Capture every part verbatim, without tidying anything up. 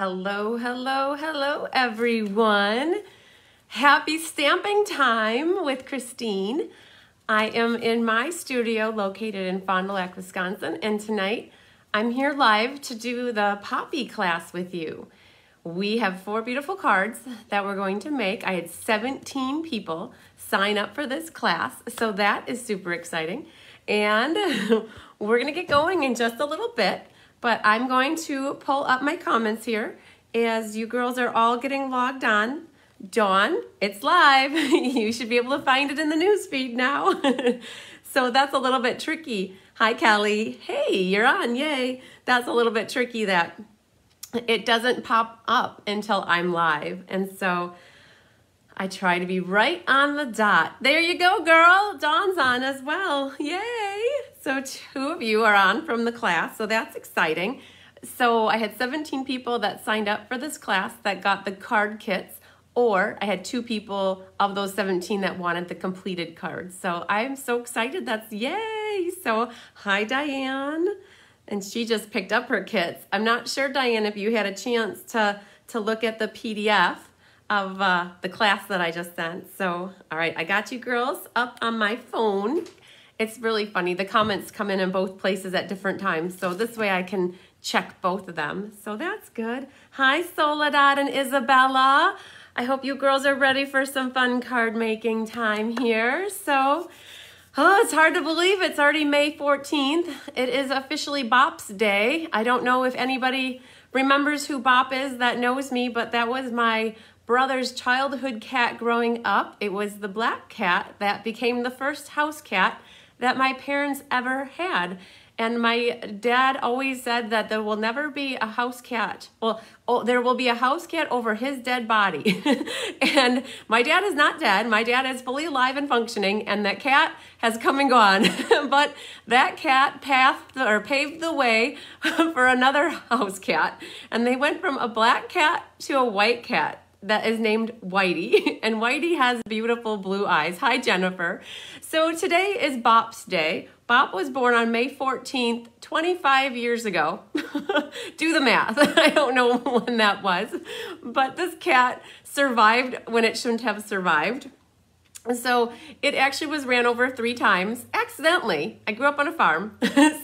Hello, hello, hello, everyone. Happy stamping time with Christine. I am in my studio located in Fond du Lac, Wisconsin, and tonight I'm here live to do the Poppy class with you. We have four beautiful cards that we're going to make. I had seventeen people sign up for this class, so that is super exciting. And we're gonna get going in just a little bit. But I'm going to pull up my comments here as you girls are all getting logged on. Dawn, it's live. You should be able to find it in the newsfeed now. So that's a little bit tricky. Hi, Kelly. Hey, you're on. Yay. That's a little bit tricky that it doesn't pop up until I'm live. And so I try to be right on the dot. There you go, girl. Dawn's on as well. Yay. So two of you are on from the class, so that's exciting. So I had seventeen people that signed up for this class that got the card kits, or I had two people of those seventeen that wanted the completed cards. So I'm so excited, that's yay. So hi, Diane. And she just picked up her kits. I'm not sure, Diane, if you had a chance to, to look at the P D F of uh, the class that I just sent. So, all right, I got you girls up on my phone. It's really funny. The comments come in in both places at different times, so this way I can check both of them. So that's good. Hi, Soledad and Isabella. I hope you girls are ready for some fun card making time here. So, oh, it's hard to believe it's already May fourteenth. It is officially Bops Day. I don't know if anybody remembers who Bop is that knows me, but that was my brother's childhood cat growing up. It was the black cat that became the first house cat that my parents ever had. And my dad always said that there will never be a house cat. Well, oh, there will be a house cat over his dead body. And my dad is not dead. My dad is fully alive and functioning, and that cat has come and gone. But that cat pathed, or paved the way for another house cat. And they went from a black cat to a white cat that is named Whitey, and Whitey has beautiful blue eyes. Hi, Jennifer. So today is Bop's Day. Bop was born on May fourteenth, twenty-five years ago. Do the math. I don't know when that was, but this cat survived when it shouldn't have survived. So it actually was ran over three times, accidentally. I grew up on a farm,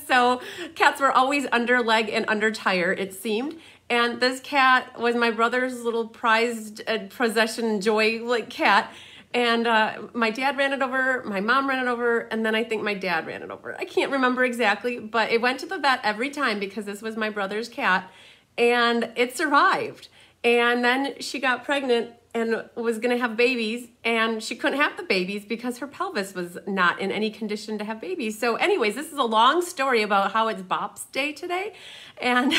so cats were always under leg and under tire, it seemed. And this cat was my brother's little prized uh, possession joy like cat. And uh, my dad ran it over, my mom ran it over, and then I think my dad ran it over. I can't remember exactly, but it went to the vet every time because this was my brother's cat, and it survived. And then she got pregnant and was gonna have babies, and she couldn't have the babies because her pelvis was not in any condition to have babies. So anyways, this is a long story about how it's Bop's Day today. And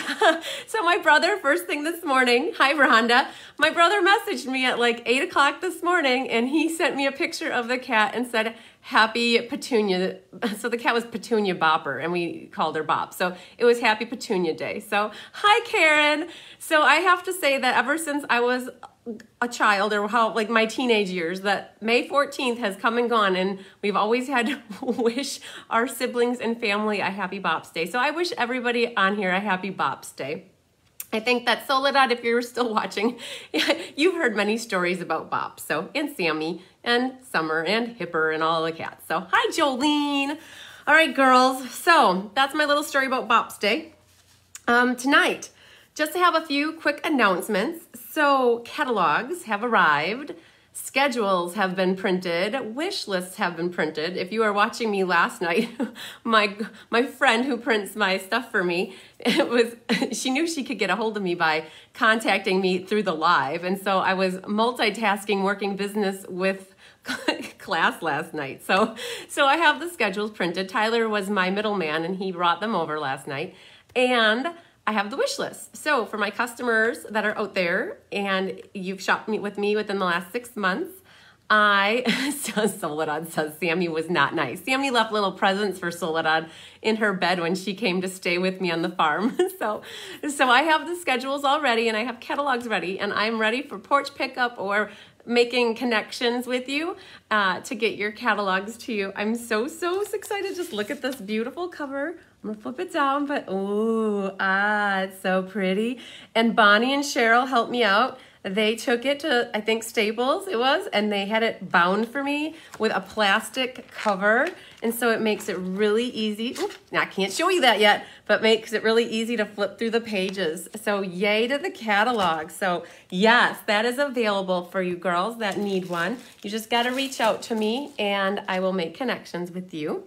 so my brother, first thing this morning, hi Rhonda, my brother messaged me at like eight o'clock this morning, and he sent me a picture of the cat and said, happy Petunia. So the cat was Petunia Bopper, and we called her Bop. So it was happy Petunia Day. So hi, Karen. So I have to say that ever since I was a child, or how like my teenage years, that May fourteenth has come and gone, and we've always had to wish our siblings and family a happy Bop's Day. So I wish everybody on here a happy Bop's Day. I think that Soledad, if you're still watching, you've heard many stories about Bop, so, and Sammy, and Summer, and Hipper, and all the cats. So, hi, Jolene. All right, girls. So, that's my little story about Bop's Day. Um, tonight, just to have a few quick announcements. So, catalogs have arrived. Schedules have been printed, wish lists have been printed. If you were watching me last night, my my friend who prints my stuff for me, it was she knew she could get a hold of me by contacting me through the live, and so I was multitasking, working business with class last night. So, so I have the schedules printed. Tyler was my middleman, and he brought them over last night, and I have the wish list. So for my customers that are out there and you've shopped with me within the last six months, I, Soledad says Sammy was not nice. Sammy left little presents for Soledad in her bed when she came to stay with me on the farm. So, so I have the schedules all ready, and I have catalogs ready, and I'm ready for porch pickup or making connections with you uh, to get your catalogs to you. I'm so, so excited. Just look at this beautiful cover I'm gonna flip it down, but ooh, ah, it's so pretty. And Bonnie and Cheryl helped me out. They took it to, I think, Staples it was, and they had it bound for me with a plastic cover. And so it makes it really easy. Oops, I can't show you that yet, but makes it really easy to flip through the pages. So yay to the catalog. So yes, that is available for you girls that need one. You just gotta reach out to me and I will make connections with you.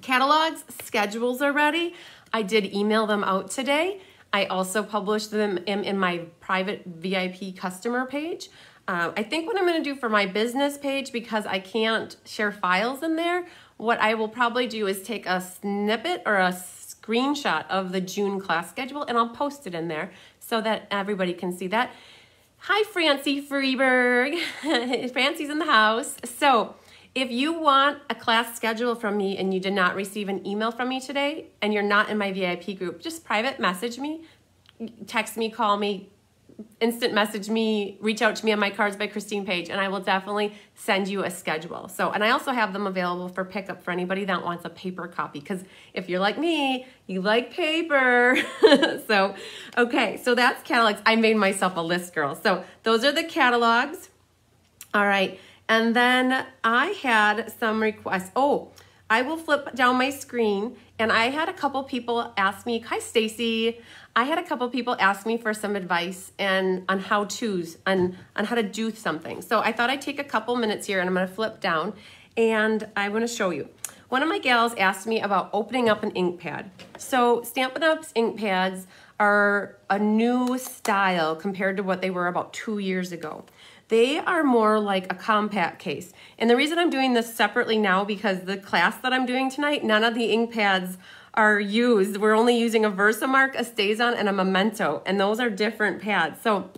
Catalogs, schedules are ready. I did email them out today. I also published them in, in my private V I P customer page. Uh, I think what I'm gonna do for my business page, because I can't share files in there, what I will probably do is take a snippet or a screenshot of the June class schedule and I'll post it in there so that everybody can see that. Hi, Francie Freeberg. Francie's in the house. So, if you want a class schedule from me and you did not receive an email from me today and you're not in my V I P group, just private message me, text me, call me, instant message me, reach out to me on my Cards by Christine page, and I will definitely send you a schedule. So, and I also have them available for pickup for anybody that wants a paper copy, because if you're like me, you like paper. So, okay, so that's catalogs. I made myself a list, girl. So those are the catalogs. All right. And then I had some requests. Oh, I will flip down my screen, and I had a couple people ask me, hi, Stacy. I had a couple people ask me for some advice and on how to's and on how to do something. So I thought I'd take a couple minutes here, and I'm gonna flip down, and I wanna show you. One of my gals asked me about opening up an ink pad. So Stampin' Up's ink pads are a new style compared to what they were about two years ago. They are more like a compact case. And the reason I'm doing this separately now, because the class that I'm doing tonight, none of the ink pads are used. We're only using a Versamark, a Stazon, and a Memento, and those are different pads. So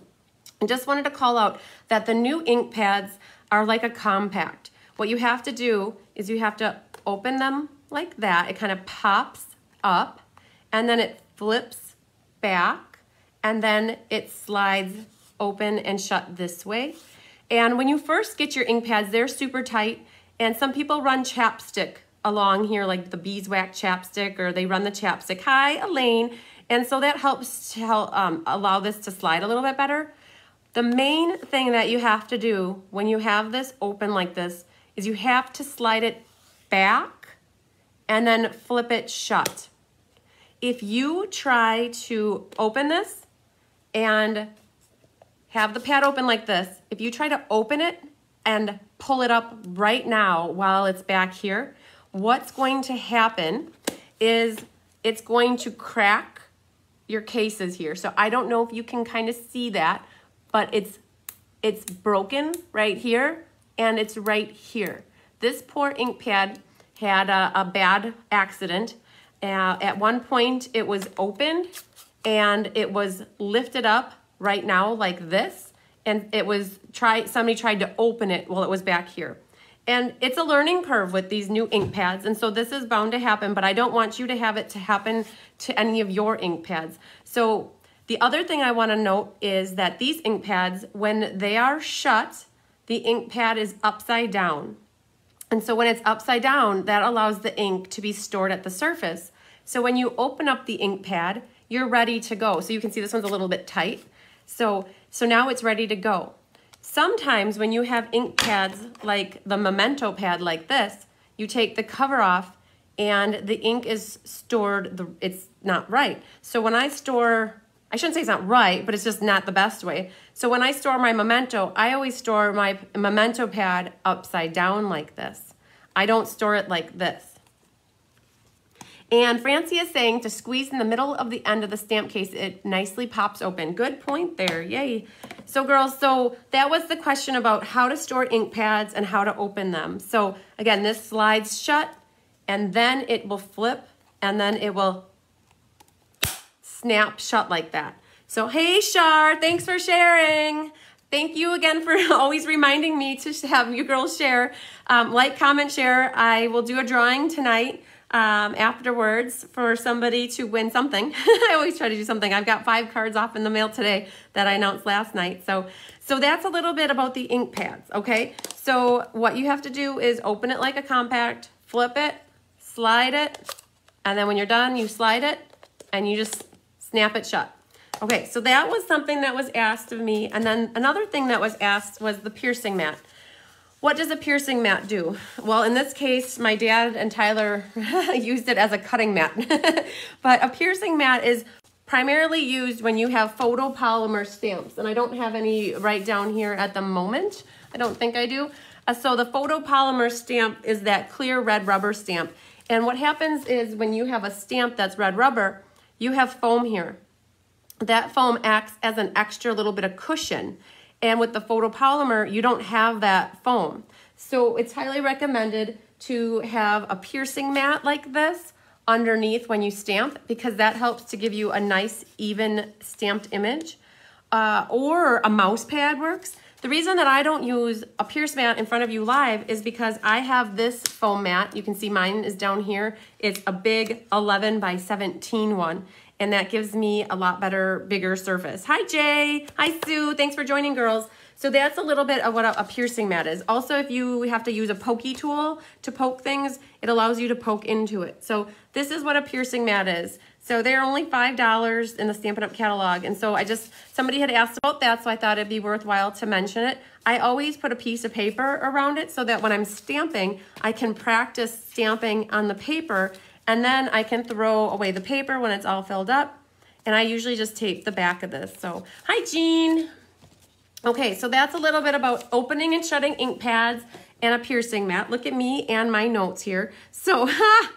I just wanted to call out that the new ink pads are like a compact. What you have to do is you have to open them like that. It kind of pops up, and then it flips back, and then it slides open and shut this way. And when you first get your ink pads, they're super tight, and some people run chapstick along here, like the beeswax chapstick, or they run the chapstick. Hi, Elaine. And so that helps to help, um, allow this to slide a little bit better. The main thing that you have to do when you have this open like this is you have to slide it back and then flip it shut. If you try to open this and have the pad open like this, if you try to open it and pull it up right now while it's back here, what's going to happen is it's going to crack your cases here. So I don't know if you can kind of see that, but it's it's broken right here, and it's right here. This poor ink pad had a, a bad accident. Uh, at one point it was opened and it was lifted up right now like this, and it was try somebody tried to open it while it was back here. And it's a learning curve with these new ink pads, and so this is bound to happen, but I don't want you to have it to happen to any of your ink pads. So the other thing I want to note is that these ink pads, when they are shut, the ink pad is upside down, and so when it's upside down, that allows the ink to be stored at the surface. So when you open up the ink pad, you're ready to go. So you can see this one's a little bit tight. So, so now it's ready to go. Sometimes when you have ink pads like the Memento pad like this, you take the cover off and the ink is stored, the, it's not right. So when I store, I shouldn't say it's not right, but it's just not the best way. So when I store my Memento, I always store my Memento pad upside down like this. I don't store it like this. And Francie is saying to squeeze in the middle of the end of the stamp case, it nicely pops open. Good point there, yay. So girls, so that was the question about how to store ink pads and how to open them. So again, this slides shut, and then it will flip, and then it will snap shut like that. So hey, Shar, thanks for sharing. Thank you again for always reminding me to have you girls share. Um, like, comment, share. I will do a drawing tonight. Um, afterwards for somebody to win something. I always try to do something. I've got five cards off in the mail today that I announced last night. So, so that's a little bit about the ink pads, okay? So what you have to do is open it like a compact, flip it, slide it, And then when you're done, you slide it and you just snap it shut. Okay, so that was something that was asked of me. And then another thing that was asked was the piercing mat. What does a piercing mat do? Well, in this case, my dad and Tyler used it as a cutting mat. But a piercing mat is primarily used when you have photopolymer stamps. And I don't have any right down here at the moment. I don't think I do. Uh, so the photopolymer stamp is that clear red rubber stamp. And what happens is when you have a stamp that's red rubber, you have foam here. That foam acts as an extra little bit of cushion. And with the photopolymer, you don't have that foam. So it's highly recommended to have a piercing mat like this underneath when you stamp, because that helps to give you a nice, even stamped image. Uh, or a mouse pad works. The reason that I don't use a pierce mat in front of you live is because I have this foam mat. You can see mine is down here. It's a big eleven by seventeen one. And that gives me a lot better, bigger surface. Hi, Jay. Hi, Sue. Thanks for joining, girls. So that's a little bit of what a piercing mat is. Also, if you have to use a pokey tool to poke things, it allows you to poke into it. So this is what a piercing mat is. So they're only five dollars in the Stampin' Up! Catalog. And so I just, somebody had asked about that, so I thought it'd be worthwhile to mention it. I always put a piece of paper around it so that when I'm stamping, I can practice stamping on the paper, and then I can throw away the paper when it's all filled up. And I usually just tape the back of this. So, hi, Jean. Okay, so that's a little bit about opening and shutting ink pads and a piercing mat. Look at me and my notes here. So, ha!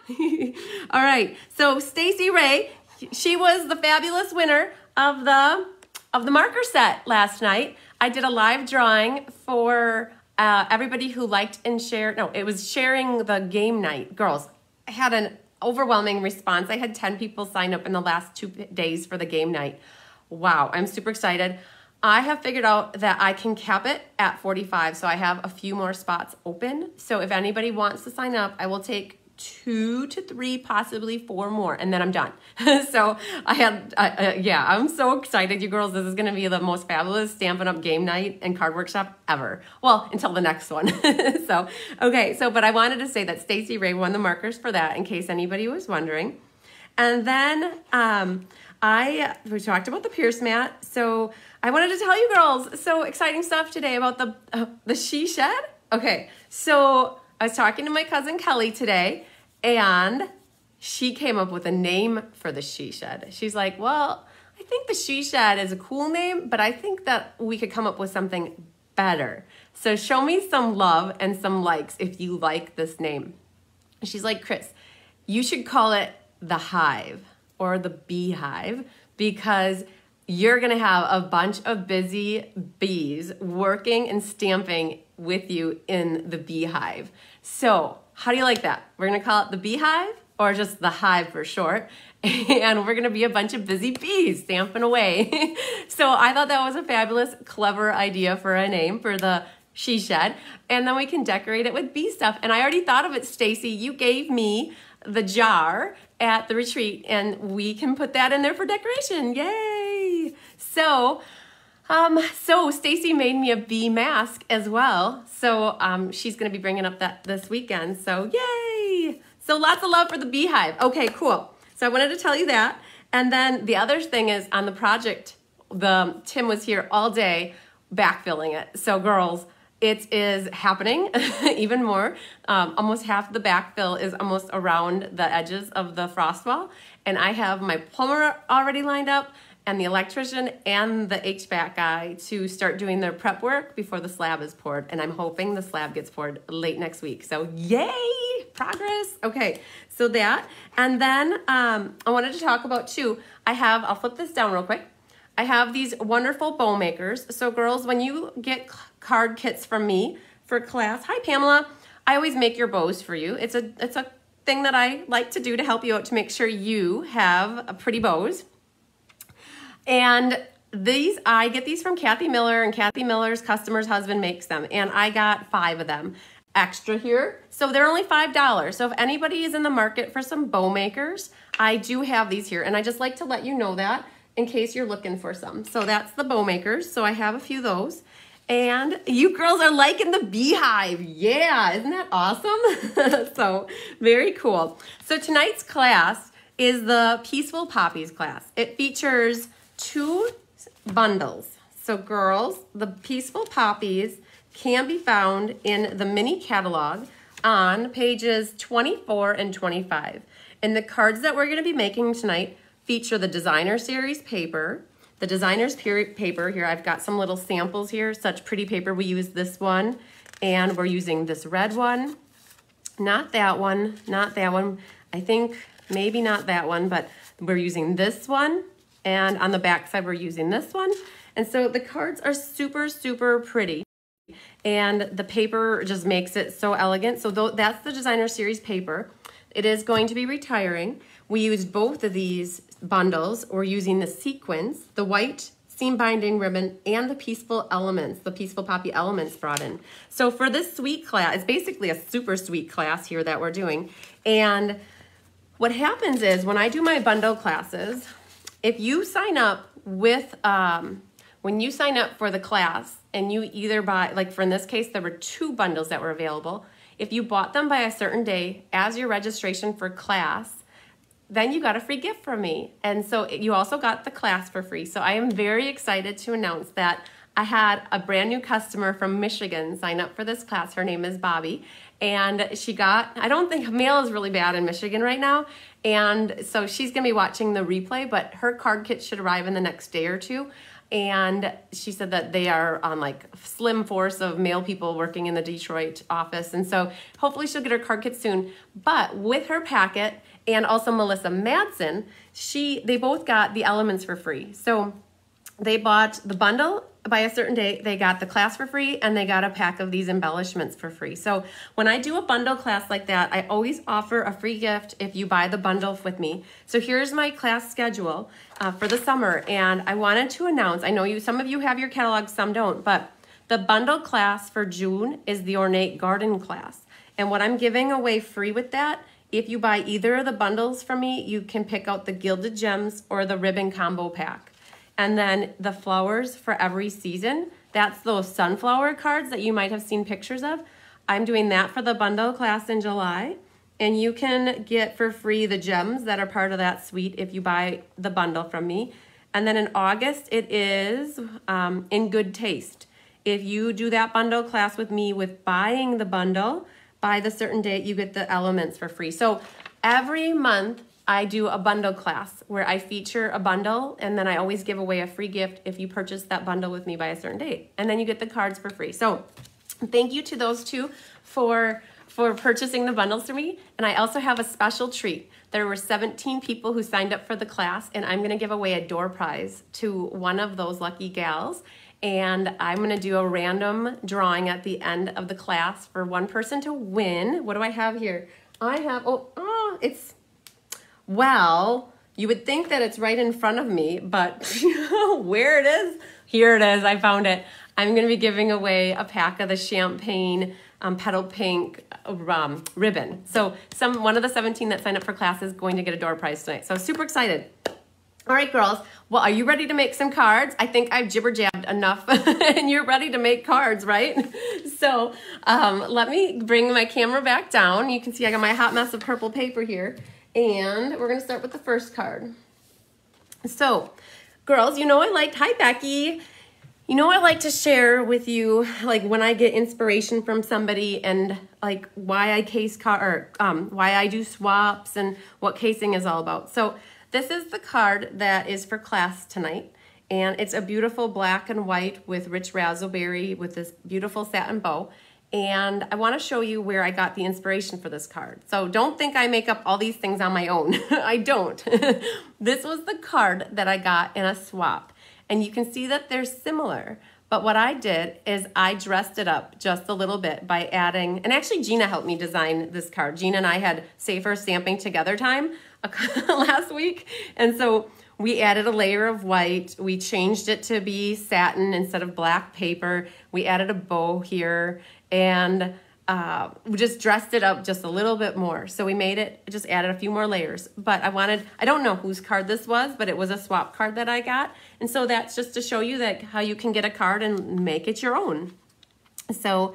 All right, so Stacey Ray, she was the fabulous winner of the, of the marker set last night. I did a live drawing for uh, everybody who liked and shared. No, it was sharing the game night. Girls, I had an overwhelming response. I had ten people sign up in the last two days for the game night. Wow, I'm super excited. I have figured out that I can cap it at forty-five, so I have a few more spots open. So if anybody wants to sign up, I will take two to three, possibly four more, and then I'm done. So I had, uh, uh, yeah, I'm so excited, you girls. This is gonna be the most fabulous Stampin' Up! Game night and card workshop ever. Well, until the next one. So, okay, so, but I wanted to say that Stacey Ray won the markers for that, in case anybody was wondering. And then, um, I, we talked about the pierce mat, so I wanted to tell you girls, so exciting stuff today about the, uh, the she shed. Okay, so I was talking to my cousin Kelly today, and she came up with a name for the she shed. She's like, well, I think the she shed is a cool name, but I think that we could come up with something better. So show me some love and some likes if you like this name. She's like, Chris, you should call it the Hive, or the beehive, because you're gonna have a bunch of busy bees working and stamping with you in the beehive. So how do you like that? We're gonna call it the beehive, or just the Hive for short, and we're gonna be a bunch of busy bees stamping away. So I thought that was a fabulous, clever idea for a name for the she shed, and then we can decorate it with bee stuff. And I already thought of it, Stacy. You gave me the jar at the retreat, and we can put that in there for decoration. Yay! So, um, so Stacy made me a bee mask as well. So um, she's gonna be bringing up that this weekend. So yay! So lots of love for the beehive. Okay, cool. So I wanted to tell you that. And then the other thing is on the project, the Tim was here all day backfilling it. So girls, it is happening even more. Um, almost half the backfill is almost around the edges of the frost wall. And I have my plumber already lined up, and the electrician and the H V A C guy to start doing their prep work before the slab is poured. And I'm hoping the slab gets poured late next week. So yay, progress. Okay, so that. And then um, I wanted to talk about too, I have, I'll flip this down real quick. I have these wonderful bow makers. So girls, when you get card kits from me for class, hi Pamela, I always make your bows for you. It's a, it's a thing that I like to do to help you out to make sure you have a pretty bows. And these, I get these from Kathy Miller, and Kathy Miller's customer's husband makes them. And I got five of them extra here. So they're only five dollars. So if anybody is in the market for some bow makers, I do have these here. And I just like to let you know that, in case you're looking for some. So that's the bow makers. So I have a few of those. And you girls are liking the beehive. Yeah, isn't that awesome? So very cool. So tonight's class is the Peaceful Poppies class. It features two bundles. So girls, the Peaceful Poppies can be found in the mini catalog on pages twenty-four and twenty-five. And the cards that we're going to be making tonight feature the Designer Series paper, the Designer's paper. Here I've got some little samples here, such pretty paper. We use this one, and we're using this red one. Not that one, not that one. I think maybe not that one, but we're using this one, and on the back side we're using this one. And so the cards are super, super pretty. And the paper just makes it so elegant. So that's the Designer Series paper. It is going to be retiring. We used both of these bundles. We're using the sequins, the white seam binding ribbon, and the peaceful elements, the peaceful poppy elements brought in. So for this sweet class, it's basically a super sweet class here that we're doing. And what happens is when I do my bundle classes, if you sign up with, um, when you sign up for the class, and you either buy, like for in this case, there were two bundles that were available. If you bought them by a certain day as your registration for class, then you got a free gift from me. And so you also got the class for free. So I am very excited to announce that I had a brand new customer from Michigan sign up for this class. Her name is Bobby. And she got, I don't think mail is really bad in Michigan right now. And so she's gonna be watching the replay, but her card kit should arrive in the next day or two. And she said that they are on like slim force of male people working in the Detroit office. And so hopefully she'll get her card kit soon. But with her packet and also Melissa Madsen, she, they both got the elements for free. So they bought the bundle by a certain date, they got the class for free, and they got a pack of these embellishments for free. So when I do a bundle class like that, I always offer a free gift if you buy the bundle with me. So here's my class schedule uh, for the summer, and I wanted to announce, I know you, some of you have your catalog, some don't, but the bundle class for June is the Ornate Garden class. And what I'm giving away free with that, if you buy either of the bundles from me, you can pick out the Gilded Gems or the Ribbon Combo Pack. And then the flowers for every season, that's those sunflower cards that you might have seen pictures of. I'm doing that for the bundle class in July. And you can get for free the gems that are part of that suite if you buy the bundle from me. And then in August, it is um, In Good Taste. If you do that bundle class with me with buying the bundle, by the certain date, you get the elements for free. So every month, I do a bundle class where I feature a bundle, and then I always give away a free gift if you purchase that bundle with me by a certain date. And then you get the cards for free. So thank you to those two for, for purchasing the bundles for me. And I also have a special treat. There were seventeen people who signed up for the class, and I'm gonna give away a door prize to one of those lucky gals. And I'm gonna do a random drawing at the end of the class for one person to win. What do I have here? I have, oh, oh it's, well, you would think that it's right in front of me, but where it is, here it is, I found it. I'm gonna be giving away a pack of the champagne um, petal pink um, ribbon. So some one of the seventeen that signed up for class is going to get a door prize tonight. So super excited. All right, girls, well, are you ready to make some cards? I think I've jibber-jabbed enough, and you're ready to make cards, right? So um, let me bring my camera back down. You can see I got my hot mess of purple paper here. And we're gonna start with the first card. So, girls, you know I like, hi Becky. You know I like to share with you like when I get inspiration from somebody and like why I case card, or um, why I do swaps and what casing is all about. So this is the card that is for class tonight. And it's a beautiful black and white with Rich Razzleberry with this beautiful satin bow. And I want to show you where I got the inspiration for this card. So don't think I make up all these things on my own. I don't. This was the card that I got in a swap. And you can see that they're similar. But what I did is I dressed it up just a little bit by adding, and actually Gina helped me design this card. Gina and I had Safer Stamping Together time last week. And so we added a layer of white. We changed it to be satin instead of black paper. We added a bow here. And Uh, we just dressed it up just a little bit more. So we made it, just added a few more layers. But I wanted, I don't know whose card this was, but it was a swap card that I got. And so that's just to show you that how you can get a card and make it your own. So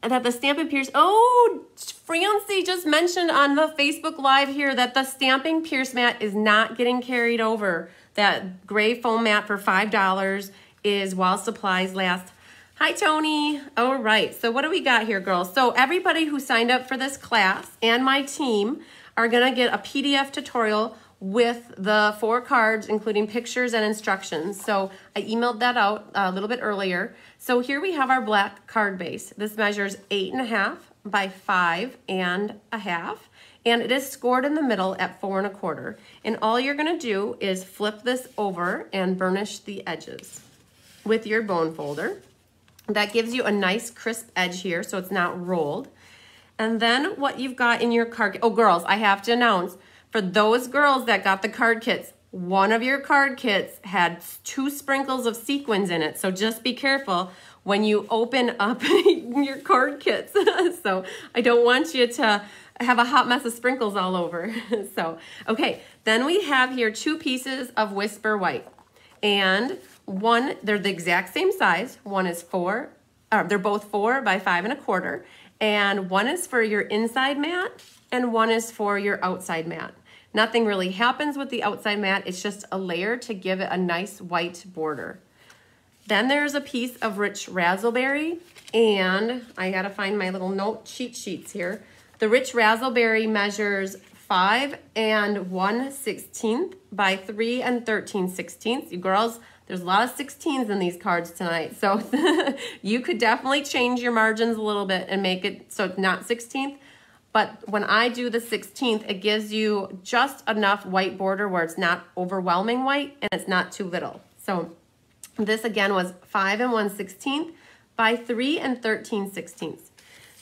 that the Stampin' Pierce, oh, Francie just mentioned on the Facebook Live here that the Stamping Pierce mat is not getting carried over. That gray foam mat for five dollars is while supplies last. Hi, Tony. All right, so what do we got here, girls? So everybody who signed up for this class and my team are gonna get a P D F tutorial with the four cards, including pictures and instructions. So I emailed that out a little bit earlier. So here we have our black card base. This measures eight and a half by five and a half, and it is scored in the middle at four and a quarter. And all you're gonna do is flip this over and burnish the edges with your bone folder. That gives you a nice crisp edge here, so it's not rolled. And then what you've got in your card, oh girls, I have to announce, for those girls that got the card kits, one of your card kits had two sprinkles of sequins in it, so just be careful when you open up your card kits. So I don't want you to have a hot mess of sprinkles all over. So, okay, then we have here two pieces of Whisper White. And one, they're the exact same size. One is four, or they're both four by five and a quarter. And one is for your inside mat and one is for your outside mat. Nothing really happens with the outside mat. It's just a layer to give it a nice white border. Then there's a piece of Rich Razzleberry, and I gotta find my little note cheat sheets here. The Rich Razzleberry measures five and one sixteenth by three and thirteen sixteenths. You girls, there's a lot of sixteens in these cards tonight, so you could definitely change your margins a little bit and make it so it's not sixteenth, but when I do the sixteenth, it gives you just enough white border where it's not overwhelming white and it's not too little. So this again was five and one sixteenth by three and thirteen sixteenths.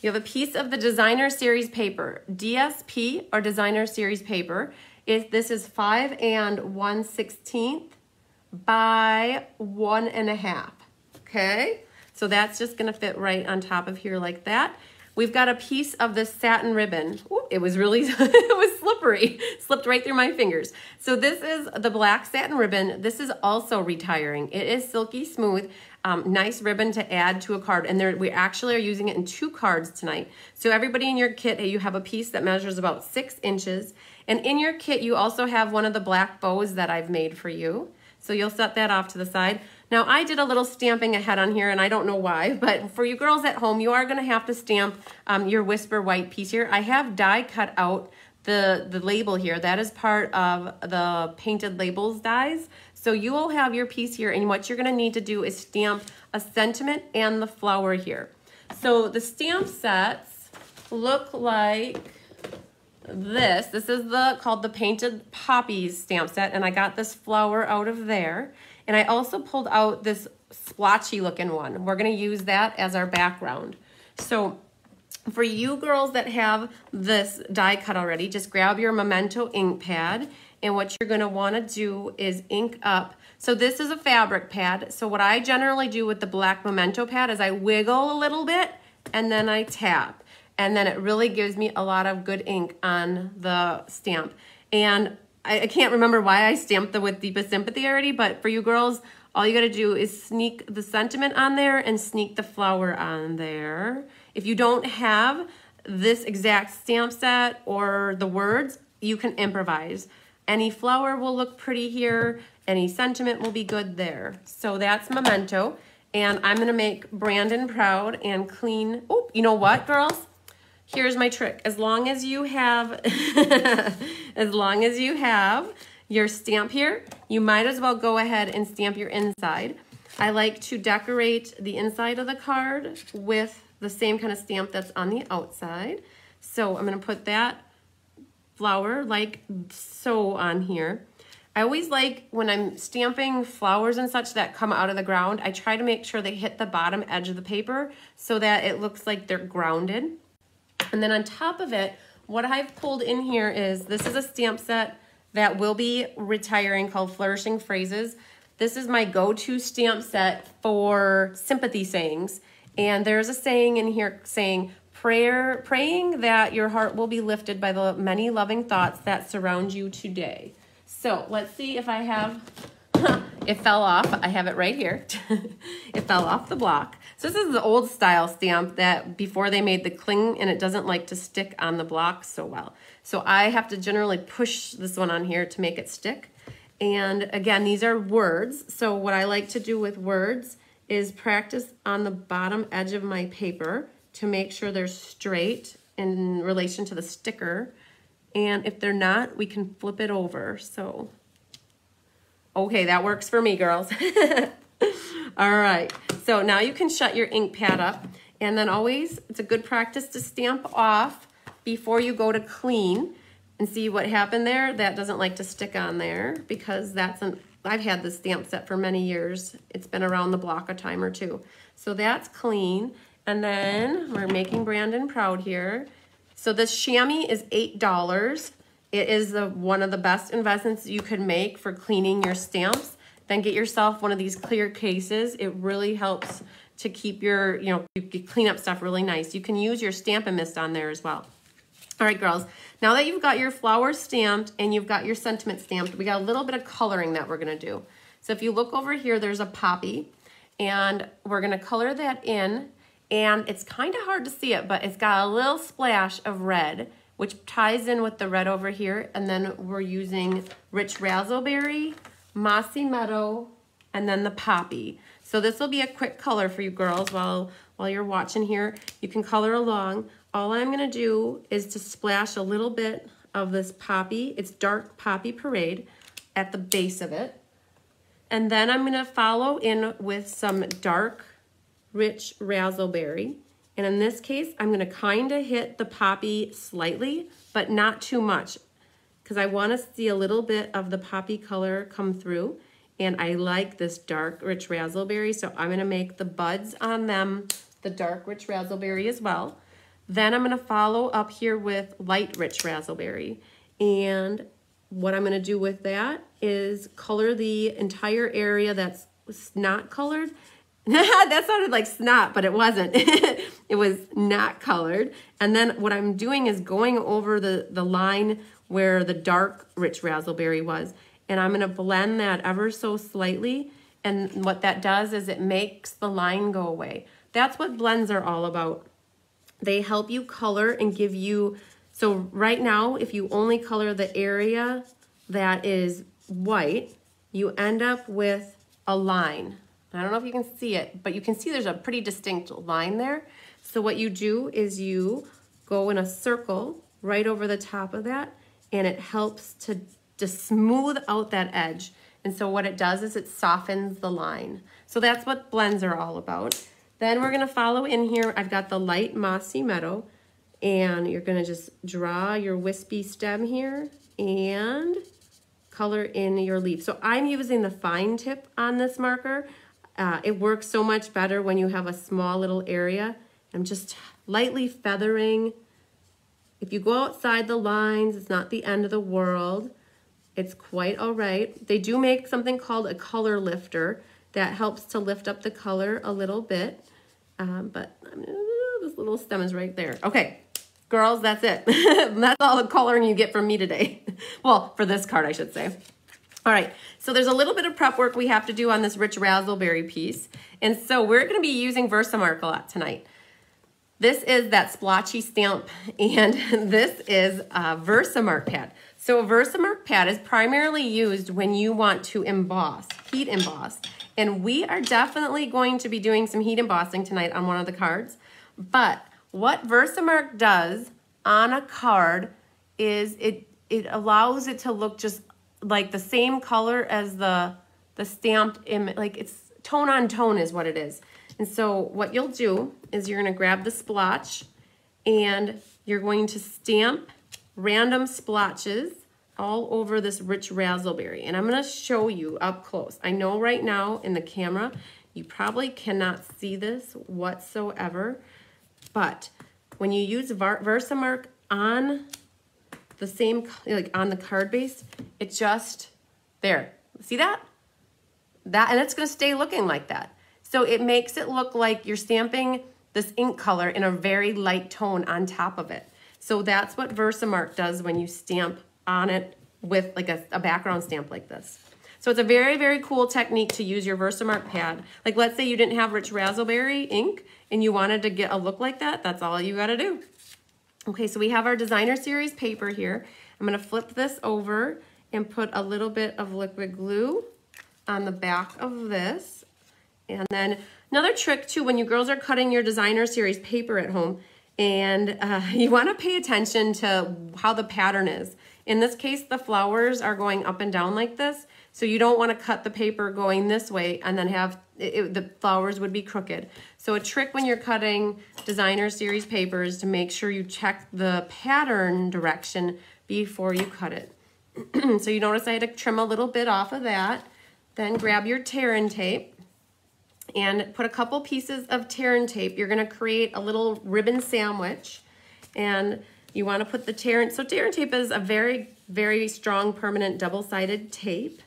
You have a piece of the Designer Series Paper, D S P or Designer Series Paper. If this is five and one sixteenth by one and a half, okay? So that's just gonna fit right on top of here like that. We've got a piece of this satin ribbon. Ooh, it was really, it was slippery, slipped right through my fingers. So this is the black satin ribbon. This is also retiring. It is silky smooth, um, nice ribbon to add to a card. And there, we actually are using it in two cards tonight. So everybody in your kit, you have a piece that measures about six inches. And in your kit, you also have one of the black bows that I've made for you. So you'll set that off to the side. Now I did a little stamping ahead on here and I don't know why, but for you girls at home, you are gonna have to stamp um, your Whisper White piece here. I have die cut out the, the label here. That is part of the painted labels dies. So you will have your piece here, and what you're gonna need to do is stamp a sentiment and the flower here. So the stamp sets look like this. This is the called the Painted Poppies stamp set, and I got this flower out of there. And I also pulled out this splotchy looking one. We're gonna use that as our background. So for you girls that have this die cut already, just grab your Memento ink pad, and what you're gonna wanna do is ink up. So this is a fabric pad. So what I generally do with the black Memento pad is I wiggle a little bit and then I tap. And then it really gives me a lot of good ink on the stamp. And I, I can't remember why I stamped the With Deepest Sympathy already, but for you girls, all you gotta do is sneak the sentiment on there and sneak the flower on there. If you don't have this exact stamp set or the words, you can improvise. Any flower will look pretty here, any sentiment will be good there. So that's Memento, and I'm gonna make Brandon proud and clean. Oh, you know what, girls? Here's my trick. As long as you have, as long as you have your stamp here, you might as well go ahead and stamp your inside. I like to decorate the inside of the card with the same kind of stamp that's on the outside. So I'm gonna put that flower like so on here. I always like, when I'm stamping flowers and such that come out of the ground, I try to make sure they hit the bottom edge of the paper so that it looks like they're grounded. And then on top of it, what I've pulled in here is, this is a stamp set that will be retiring called Flourishing Phrases. This is my go-to stamp set for sympathy sayings. And there's a saying in here saying, Prayer, praying that your heart will be lifted by the many loving thoughts that surround you today. So let's see if I have, it fell off. I have it right here. It fell off the block. So this is the old style stamp that before they made the cling, and it doesn't like to stick on the block so well. So I have to generally push this one on here to make it stick. And again, these are words. So what I like to do with words is practice on the bottom edge of my paper to make sure they're straight in relation to the sticker. And if they're not, we can flip it over. So, okay, that works for me, girls. All right, so now you can shut your ink pad up. And then always, it's a good practice to stamp off before you go to clean. And see what happened there? That doesn't like to stick on there, because that's an, I've had this stamp set for many years. It's been around the block a time or two. So that's clean. And then we're making Brandon proud here. So this chamois is eight dollars. It is the, one of the best investments you could make for cleaning your stamps. Then get yourself one of these clear cases. It really helps to keep your, you know, you clean up stuff really nice. You can use your Stampin' Mist on there as well. All right, girls, now that you've got your flowers stamped and you've got your sentiment stamped, we got a little bit of coloring that we're gonna do. So if you look over here, there's a poppy, and we're gonna color that in. And it's kind of hard to see it, but it's got a little splash of red, which ties in with the red over here. And then we're using Rich Razzleberry, Mossy Meadow, and then the poppy. So this will be a quick color for you girls while, while you're watching here. You can color along. All I'm gonna do is to splash a little bit of this poppy. It's dark Poppy Parade at the base of it. And then I'm gonna follow in with some dark Rich Razzleberry. And in this case, I'm gonna kinda hit the poppy slightly, but not too much, because I wanna see a little bit of the poppy color come through. And I like this dark Rich Razzleberry, so I'm gonna make the buds on them the dark Rich Razzleberry as well. Then I'm gonna follow up here with light Rich Razzleberry. And what I'm gonna do with that is color the entire area that's not colored. That sounded like snot, but it wasn't. It was not colored. And then what I'm doing is going over the, the line where the dark Rich Razzleberry was. And I'm gonna blend that ever so slightly. And what that does is it makes the line go away. That's what blends are all about. They help you color and give you, so right now, if you only color the area that is white, you end up with a line. I don't know if you can see it, but you can see there's a pretty distinct line there. So what you do is you go in a circle right over the top of that, and it helps to, to smooth out that edge. And so what it does is it softens the line. So that's what blends are all about. Then we're gonna follow in here, I've got the light Mossy Meadow, and you're gonna just draw your wispy stem here and color in your leaf. So I'm using the fine tip on this marker. Uh, it works so much better when you have a small little area. I'm just lightly feathering. If you go outside the lines, it's not the end of the world. It's quite all right. They do make something called a color lifter that helps to lift up the color a little bit. Um, but this little stem is right there. Okay, girls, that's it. That's all the coloring you get from me today. Well, for this card, I should say. All right, so there's a little bit of prep work we have to do on this Rich Razzleberry piece. And so we're gonna be using Versamark a lot tonight. This is that splotchy stamp, and this is a Versamark pad. So a Versamark pad is primarily used when you want to emboss, heat emboss. And we are definitely going to be doing some heat embossing tonight on one of the cards. But what Versamark does on a card is it, it allows it to look just like the same color as the, the stamped image. Like it's tone on tone is what it is. And so what you'll do is you're gonna grab the splotch and you're going to stamp random splotches all over this Rich Razzleberry. And I'm gonna show you up close. I know right now in the camera, you probably cannot see this whatsoever, but when you use Versamark on the same, like on the card base, it just, there, see that? That, and it's gonna stay looking like that. So it makes it look like you're stamping this ink color in a very light tone on top of it. So that's what Versamark does when you stamp on it with like a, a background stamp like this. So it's a very, very cool technique to use your Versamark pad. Like let's say you didn't have Rich Razzleberry ink and you wanted to get a look like that, that's all you gotta do. Okay, so we have our Designer Series paper here. I'm gonna flip this over and put a little bit of liquid glue on the back of this. And then another trick too, when you girls are cutting your Designer Series paper at home, and uh, you wanna pay attention to how the pattern is. In this case, the flowers are going up and down like this, so you don't wanna cut the paper going this way and then have, it, it, the flowers would be crooked. So a trick when you're cutting Designer Series paper is to make sure you check the pattern direction before you cut it. So you notice I had to trim a little bit off of that, then grab your tear and tape, and put a couple pieces of tear and tape. You're gonna create a little ribbon sandwich, and you wanna put the tear and, so tear and tape is a very, very strong permanent double-sided tape.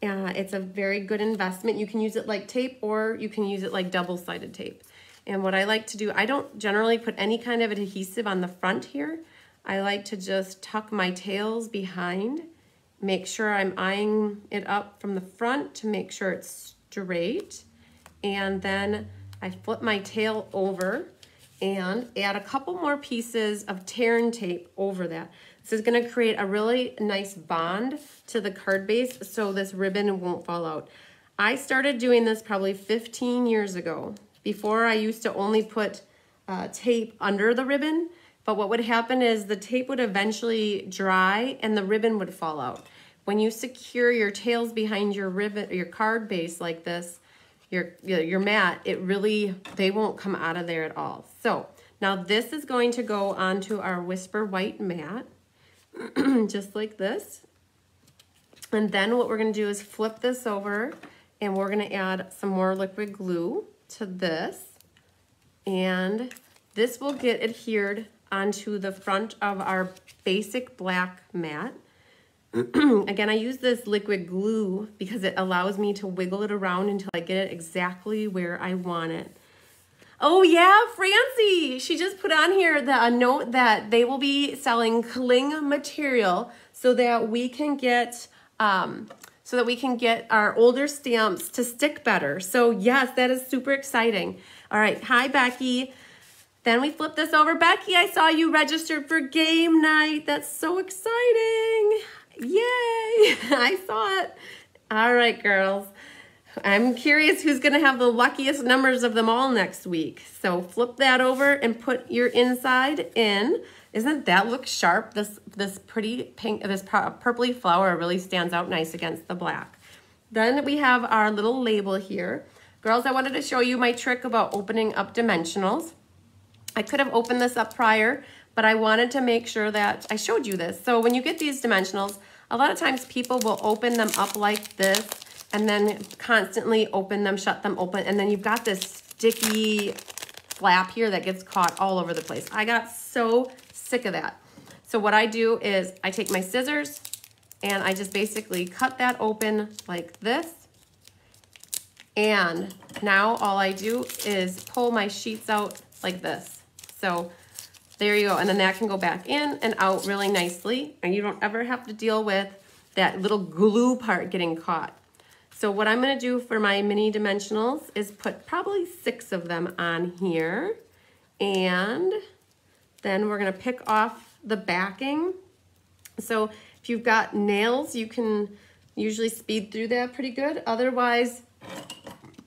Uh, it's a very good investment. You can use it like tape or you can use it like double-sided tape. And what I like to do, I don't generally put any kind of adhesive on the front here. I like to just tuck my tails behind, make sure I'm eyeing it up from the front to make sure it's straight. And then I flip my tail over and add a couple more pieces of tear and tape over that. This is gonna create a really nice bond to the card base so this ribbon won't fall out. I started doing this probably fifteen years ago. Before, I used to only put uh, tape under the ribbon, but what would happen is the tape would eventually dry and the ribbon would fall out. When you secure your tails behind your ribbon, your card base like this, Your, your mat, it really, they won't come out of there at all. So now this is going to go onto our Whisper White mat, just like this. And then what we're gonna do is flip this over and we're gonna add some more liquid glue to this. And this will get adhered onto the front of our Basic Black mat. Again, I use this liquid glue because it allows me to wiggle it around until I get it exactly where I want it. Oh yeah, Francie! She just put on here the, a note that they will be selling Cling material so that we can get um, so that we can get our older stamps to stick better. So yes, that is super exciting. All right, hi Becky. Then we flip this over. Becky, I saw you registered for game night. That's so exciting. Yay, I saw it. All right, girls. I'm curious who's gonna have the luckiest numbers of them all next week. So flip that over and put your inside in. Isn't that look sharp? This this pretty pink, this purpley flower really stands out nice against the black. Then we have our little label here. Girls, I wanted to show you my trick about opening up dimensionals. I could have opened this up prior, but I wanted to make sure that I showed you this. So when you get these dimensionals, a lot of times people will open them up like this and then constantly open them, shut them open, and then you've got this sticky flap here that gets caught all over the place. I got so sick of that. So what I do is I take my scissors and I just basically cut that open like this. And now all I do is pull my sheets out like this. So there you go, and then that can go back in and out really nicely, and you don't ever have to deal with that little glue part getting caught. So what I'm gonna do for my mini dimensionals is put probably six of them on here, and then we're gonna pick off the backing. So if you've got nails, you can usually speed through that pretty good. Otherwise,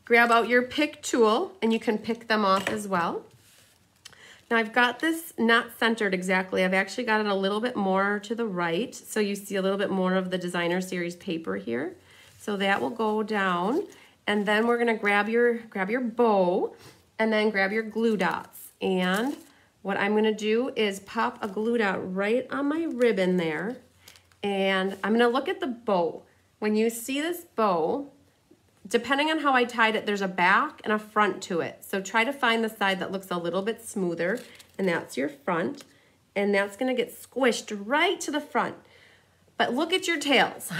grab out your pick tool and you can pick them off as well. Now I've got this not centered exactly. I've actually got it a little bit more to the right, so you see a little bit more of the Designer Series paper here. So that will go down, and then we're gonna grab your, grab your bow and then grab your glue dots. And what I'm gonna do is pop a glue dot right on my ribbon there, and I'm gonna look at the bow. When you see this bow, depending on how I tied it, there's a back and a front to it. So try to find the side that looks a little bit smoother, and that's your front, and that's gonna get squished right to the front. But look at your tails.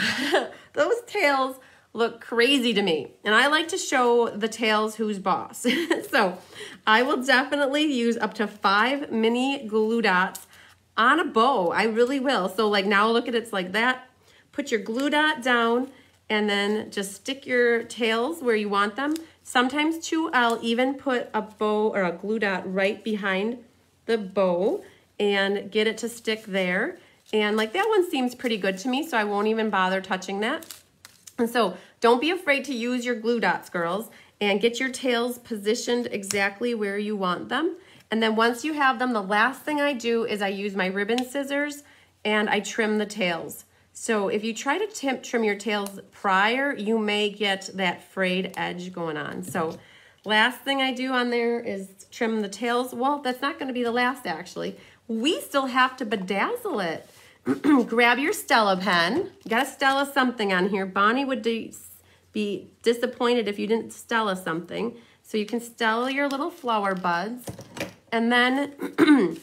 Those tails look crazy to me. And I like to show the tails who's boss. So I will definitely use up to five mini glue dots on a bow. I really will. So like now look at it's like that. Put your glue dot down and then just stick your tails where you want them. Sometimes too, I'll even put a bow or a glue dot right behind the bow and get it to stick there. And like that one seems pretty good to me, so I won't even bother touching that. And so don't be afraid to use your glue dots, girls, and get your tails positioned exactly where you want them. And then once you have them, the last thing I do is I use my ribbon scissors and I trim the tails. So if you try to trim your tails prior, you may get that frayed edge going on. So last thing I do on there is trim the tails. Well, that's not going to be the last, actually. We still have to bedazzle it. Grab your Stella pen. You got to Stella something on here. Bonnie would be disappointed if you didn't Stella something. So you can Stella your little flower buds. And then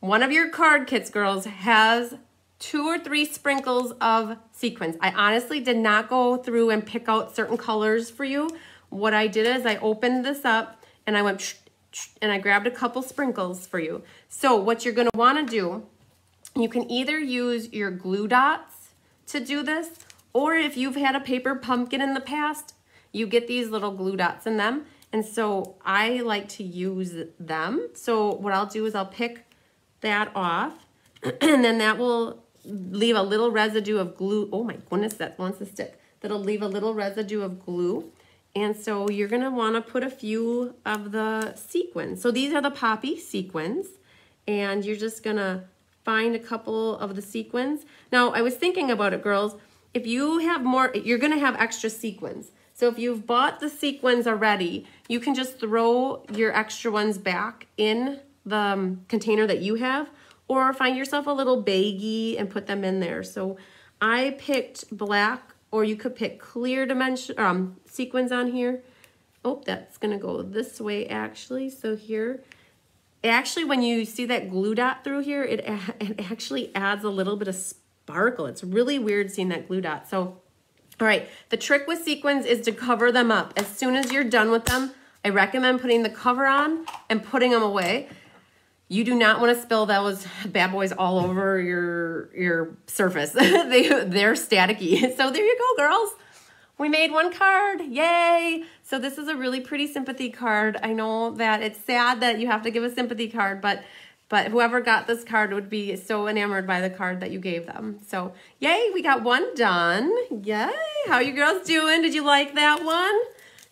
one of your card kits, girls, has two or three sprinkles of sequins. I honestly did not go through and pick out certain colors for you. What I did is I opened this up and I went and I grabbed a couple sprinkles for you. So what you're going to want to do, you can either use your glue dots to do this, or if you've had a paper pumpkin in the past, you get these little glue dots in them. And so I like to use them. So what I'll do is I'll pick that off and then that will leave a little residue of glue. Oh my goodness, that wants to stick. That'll leave a little residue of glue. And so you're gonna wanna put a few of the sequins. So these are the poppy sequins, and you're just gonna find a couple of the sequins. Now, I was thinking about it, girls. If you have more, you're gonna have extra sequins. So if you've bought the sequins already, you can just throw your extra ones back in the um, container that you have, or find yourself a little baggie and put them in there. So I picked black, or you could pick clear dimension um, sequins on here. Oh, that's gonna go this way actually. So here, actually when you see that glue dot through here, it, it actually adds a little bit of sparkle. It's really weird seeing that glue dot. So, all right, the trick with sequins is to cover them up. As soon as you're done with them, I recommend putting the cover on and putting them away. You do not want to spill those bad boys all over your your surface. they, they're staticky. So there you go, girls. We made one card. Yay. So this is a really pretty sympathy card. I know that it's sad that you have to give a sympathy card, but, but whoever got this card would be so enamored by the card that you gave them. So yay, we got one done. Yay. How are you girls doing? Did you like that one?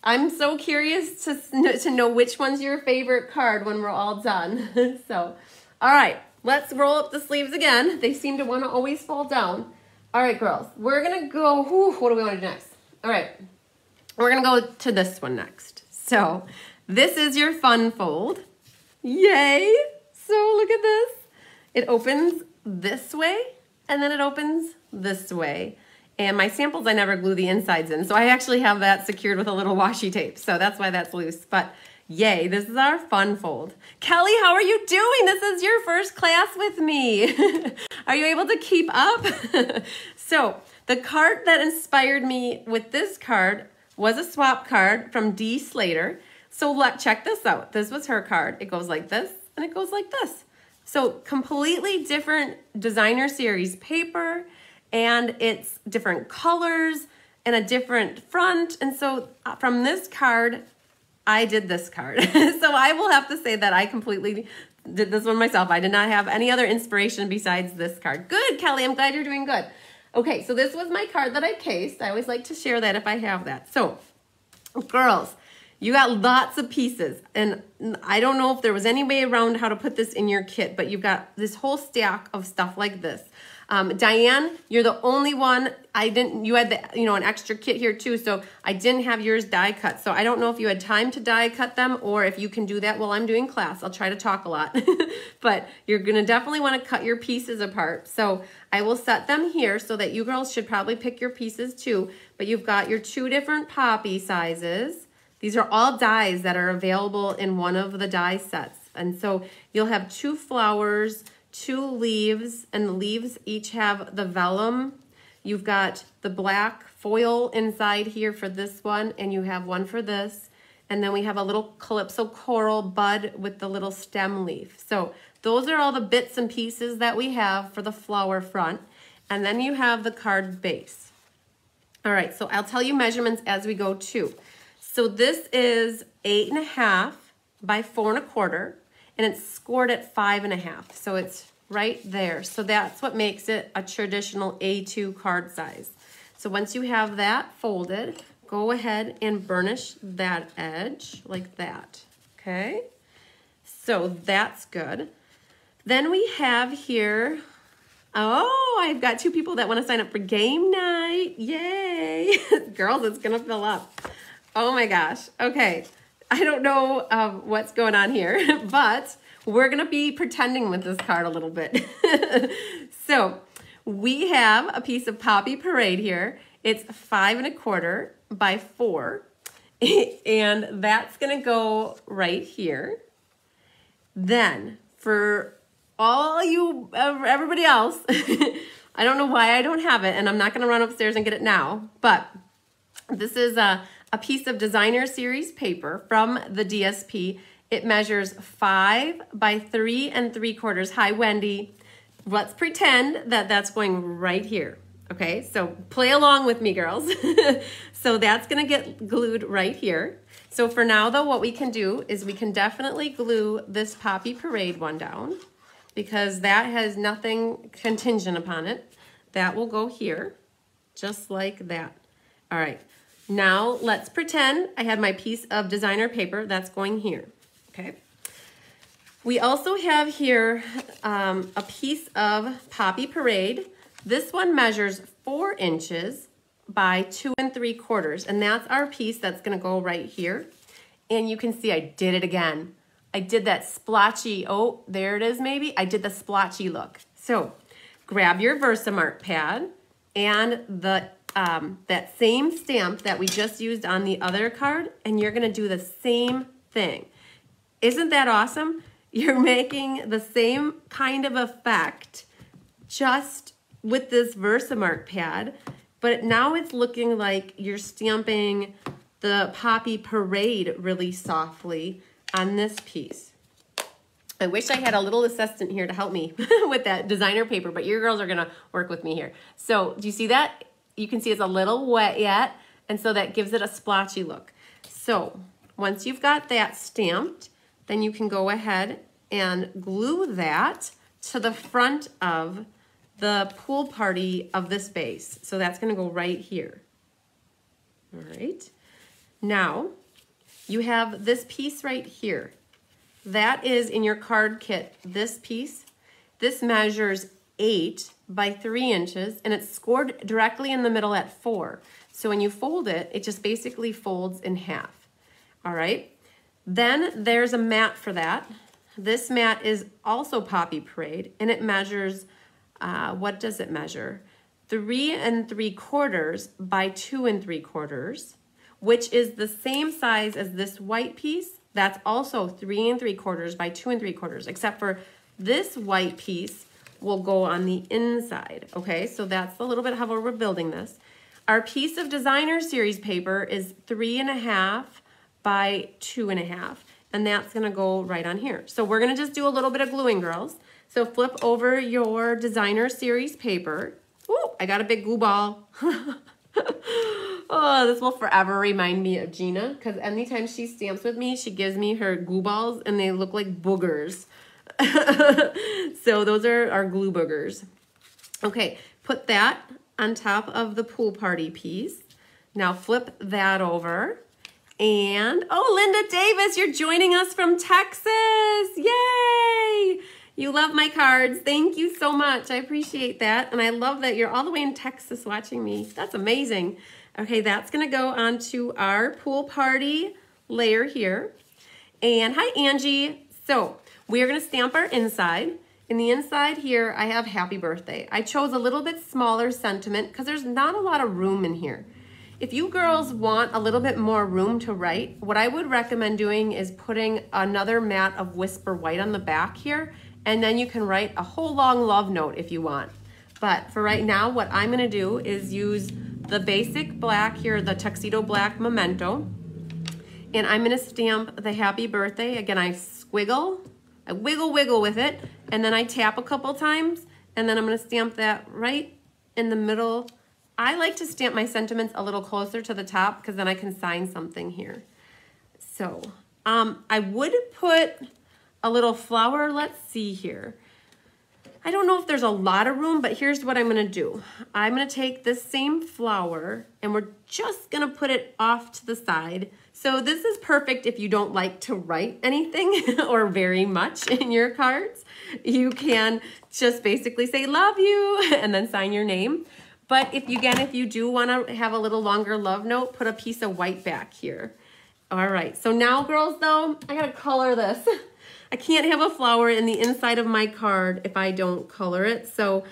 I'm so curious to, to know which one's your favorite card when we're all done. So, all right, let's roll up the sleeves again. They seem to want to always fall down. All right, girls, we're going to go, whew, what do we want to do next? All right, we're going to go to this one next. So this is your fun fold. Yay. So look at this. It opens this way and then it opens this way. And my samples, I never glue the insides in. So I actually have that secured with a little washi tape. So that's why that's loose. But yay, this is our fun fold. Kelly, how are you doing? This is your first class with me. Are you able to keep up? So the card that inspired me with this card was a swap card from Dee Slater. So let, check this out. This was her card. It goes like this and it goes like this. So completely different designer series paper. And it's different colors and a different front. And so from this card, I did this card. So I will have to say that I completely did this one myself. I did not have any other inspiration besides this card. Good, Kelly. I'm glad you're doing good. Okay, so this was my card that I cased. I always like to share that if I have that. So, girls, you got lots of pieces. And I don't know if there was any way around how to put this in your kit, but you've got this whole stack of stuff like this. Um, Diane, you're the only one. I didn't, you had the, you know, an extra kit here too, so I didn't have yours die cut. So I don't know if you had time to die cut them or if you can do that while I'm doing class. I'll try to talk a lot, but you're going to definitely want to cut your pieces apart. So I will set them here so that you girls should probably pick your pieces too, but you've got your two different poppy sizes. These are all dies that are available in one of the die sets. And so you'll have two flowers, two leaves, and the leaves each have the vellum You've got the black foil inside here for this one, and you have one for this. And then we have a little Calypso Coral bud with the little stem leaf. So those are all the bits and pieces that we have for the flower front. And then you have the card base. All right, so I'll tell you measurements as we go too. So this is eight and a half by four and a quarter, and it's scored at five and a half. So it's right there. So that's what makes it a traditional A two card size. So once you have that folded, go ahead and burnish that edge like that, okay? So that's good. Then we have here, oh, I've got two people that want to sign up for game night. Yay. Girls, it's going to fill up. Oh my gosh. Okay. I don't know um, what's going on here, but we're going to be pretending with this card a little bit. So we have a piece of Poppy Parade here. It's five and a quarter by four, and that's gonna go right here. Then for all you, everybody else, I don't know why I don't have it, and I'm not gonna run upstairs and get it now, but this is a, a piece of Designer Series paper from the D S P. It measures five by three and three quarters. Hi, Wendy. Let's pretend that that's going right here. Okay, so play along with me, girls. So that's gonna get glued right here. So for now though, what we can do is we can definitely glue this Poppy Parade one down because that has nothing contingent upon it. That will go here, just like that. All right, now let's pretend I had my piece of designer paper that's going here, okay? We also have here um, a piece of Poppy Parade. This one measures four inches by two and three quarters, and that's our piece that's gonna go right here. And you can see I did it again. I did that splotchy, oh, there it is maybe. I did the splotchy look. So grab your Versamark pad and the um, that same stamp that we just used on the other card, and you're gonna do the same thing. Isn't that awesome? You're making the same kind of effect just with this Versamark pad, but now it's looking like you're stamping the Poppy Parade really softly on this piece. I wish I had a little assistant here to help me with that designer paper, but your girls are gonna work with me here. So do you see that? You can see it's a little wet yet, and so that gives it a splotchy look. So once you've got that stamped, then you can go ahead and glue that to the front of the pool party of this base. So that's gonna go right here. All right, now you have this piece right here. That is in your card kit, this piece. This measures eight by three inches and it's scored directly in the middle at four. So when you fold it, it just basically folds in half, all right? Then there's a mat for that. This mat is also Poppy Parade and it measures Uh, what does it measure? Three and three quarters by two and three quarters, which is the same size as this white piece. That's also three and three quarters by two and three quarters, except for this white piece will go on the inside. Okay, so that's a little bit how we're building this. Our piece of designer series paper is three and a half by two and a half, and that's gonna go right on here. So we're gonna just do a little bit of gluing, girls. So flip over your designer series paper. Ooh, I got a big glue ball. Oh, this will forever remind me of Gina because anytime she stamps with me, she gives me her glue balls and they look like boogers. So those are our glue boogers. Okay, put that on top of the pool party piece. Now flip that over. And, oh, Linda Davis, you're joining us from Texas. Yay! You love my cards. Thank you so much. I appreciate that. And I love that you're all the way in Texas watching me. That's amazing. Okay, that's gonna go onto our pool party layer here. And hi, Angie. So we're gonna stamp our inside. In the inside here, I have happy birthday. I chose a little bit smaller sentiment because there's not a lot of room in here. If you girls want a little bit more room to write, what I would recommend doing is putting another mat of Whisper White on the back here, and then you can write a whole long love note if you want. But for right now, what I'm gonna do is use the basic black here, the tuxedo black Memento, and I'm gonna stamp the happy birthday. Again, I squiggle, I wiggle wiggle with it, and then I tap a couple times, and then I'm gonna stamp that right in the middle. I like to stamp my sentiments a little closer to the top because then I can sign something here. So um, I would put a little flower, let's see here. I don't know if there's a lot of room, but here's what I'm gonna do. I'm gonna take this same flower and we're just gonna put it off to the side. So this is perfect if you don't like to write anything or very much in your cards. You can just basically say, love you, and then sign your name. But if you, again, if you do wanna have a little longer love note, put a piece of white back here. All right, so now girls though, I gotta color this. I can't have a flower in the inside of my card if I don't color it. So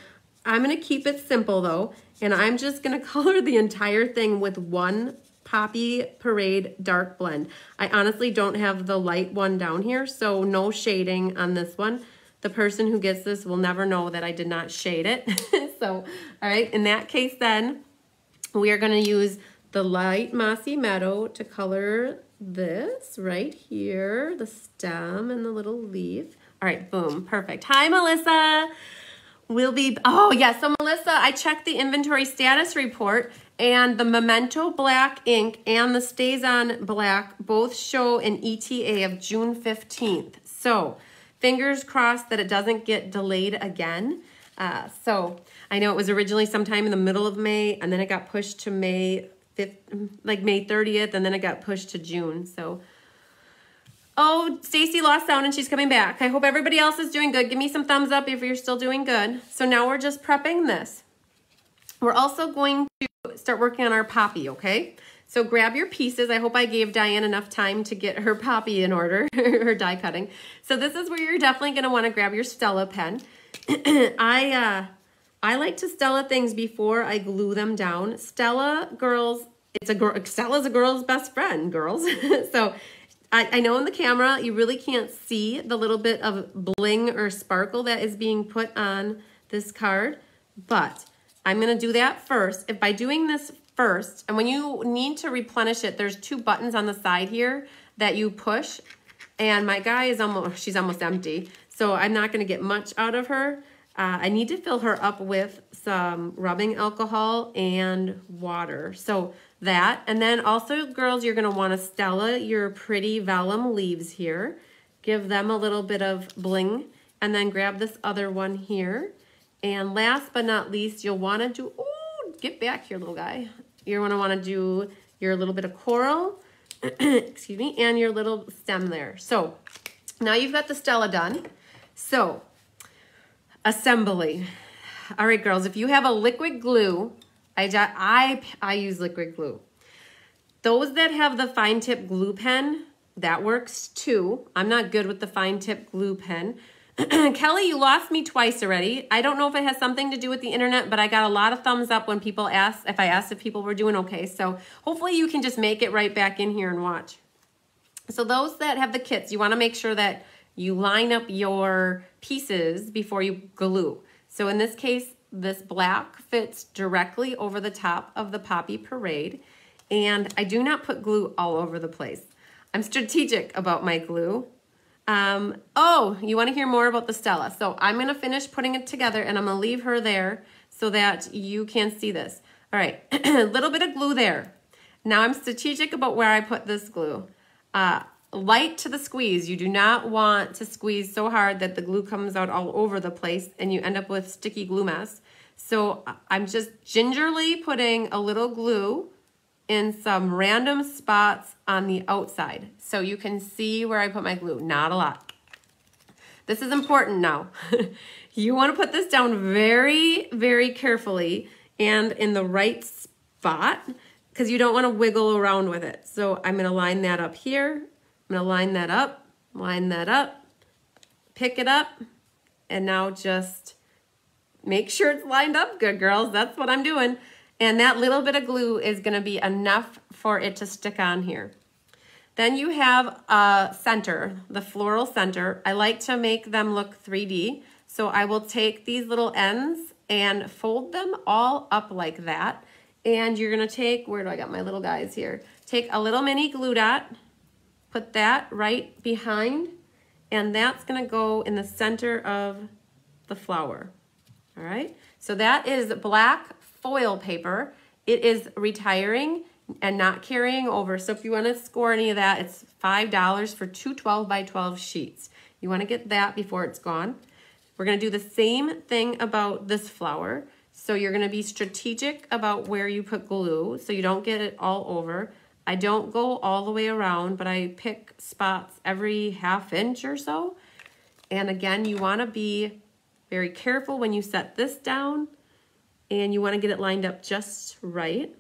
I'm gonna keep it simple though, and I'm just gonna color the entire thing with one Poppy Parade dark blend. I honestly don't have the light one down here, so no shading on this one. The person who gets this will never know that I did not shade it. So, all right, in that case then, we are gonna use the light Mossy Meadow to color this right here, the stem and the little leaf. All right, boom, perfect. Hi, Melissa. We'll be, oh yeah, so Melissa, I checked the inventory status report and the Memento Black ink and the Stazon Black both show an E T A of June fifteenth. So fingers crossed that it doesn't get delayed again. Uh, so I know it was originally sometime in the middle of May and then it got pushed to May fifth, like May thirtieth, and then it got pushed to June. So, oh, Stacy lost sound and she's coming back. I hope everybody else is doing good. Give me some thumbs up if you're still doing good. So now we're just prepping this. We're also going to start working on our poppy, okay? So grab your pieces. I hope I gave Diane enough time to get her poppy in order, her die cutting. So this is where you're definitely going to want to grab your Stella pen. I, uh... I like to Stella things before I glue them down. Stella, girls, it's a Stella's a girl's best friend, girls. So I, I know in the camera, you really can't see the little bit of bling or sparkle that is being put on this card, but I'm gonna do that first. If by doing this first, and when you need to replenish it, there's two buttons on the side here that you push, and my guy is almost, she's almost empty, so I'm not gonna get much out of her. Uh, I need to fill her up with some rubbing alcohol and water. So that, and then also girls, you're gonna wanna Stella your pretty vellum leaves here. Give them a little bit of bling and then grab this other one here. And last but not least, you'll wanna do, ooh, get back here little guy. You're gonna wanna do your little bit of coral, excuse me, and your little stem there. So now you've got the Stella done. So, assembly. All right, girls, if you have a liquid glue, I, I, I use liquid glue. Those that have the fine tip glue pen, that works too. I'm not good with the fine tip glue pen. Kelly, you lost me twice already. I don't know if it has something to do with the internet, but I got a lot of thumbs up when people asked, if I asked if people were doing okay. So hopefully you can just make it right back in here and watch. So those that have the kits, you want to make sure that you line up your pieces before you glue. So in this case, this black fits directly over the top of the Poppy Parade. And I do not put glue all over the place. I'm strategic about my glue. Um, oh, you want to hear more about the Stella. So I'm going to finish putting it together and I'm going to leave her there so that you can see this. All right, a little bit of glue there. Now I'm strategic about where I put this glue. Uh, Light to the squeeze. You do not want to squeeze so hard that the glue comes out all over the place and you end up with sticky glue mess. So I'm just gingerly putting a little glue in some random spots on the outside so you can see where I put my glue. Not a lot. This is important now. You want to put this down very, very carefully and in the right spot because you don't want to wiggle around with it. So I'm going to line that up here. I'm gonna line that up, line that up, pick it up, and now just make sure it's lined up good, girls. That's what I'm doing. And that little bit of glue is gonna be enough for it to stick on here. Then you have a center, the floral center. I like to make them look three D, so I will take these little ends and fold them all up like that. And you're gonna take, where do I got my little guys here? Take a little mini glue dot, put that right behind, and that's gonna go in the center of the flower. All right, so that is black foil paper. It is retiring and not carrying over. So if you wanna score any of that, it's five dollars for two twelve by twelve sheets. You wanna get that before it's gone. We're gonna do the same thing about this flower. So you're gonna be strategic about where you put glue so you don't get it all over. I don't go all the way around, but I pick spots every half inch or so. And again, you wanna be very careful when you set this down, and you wanna get it lined up just right.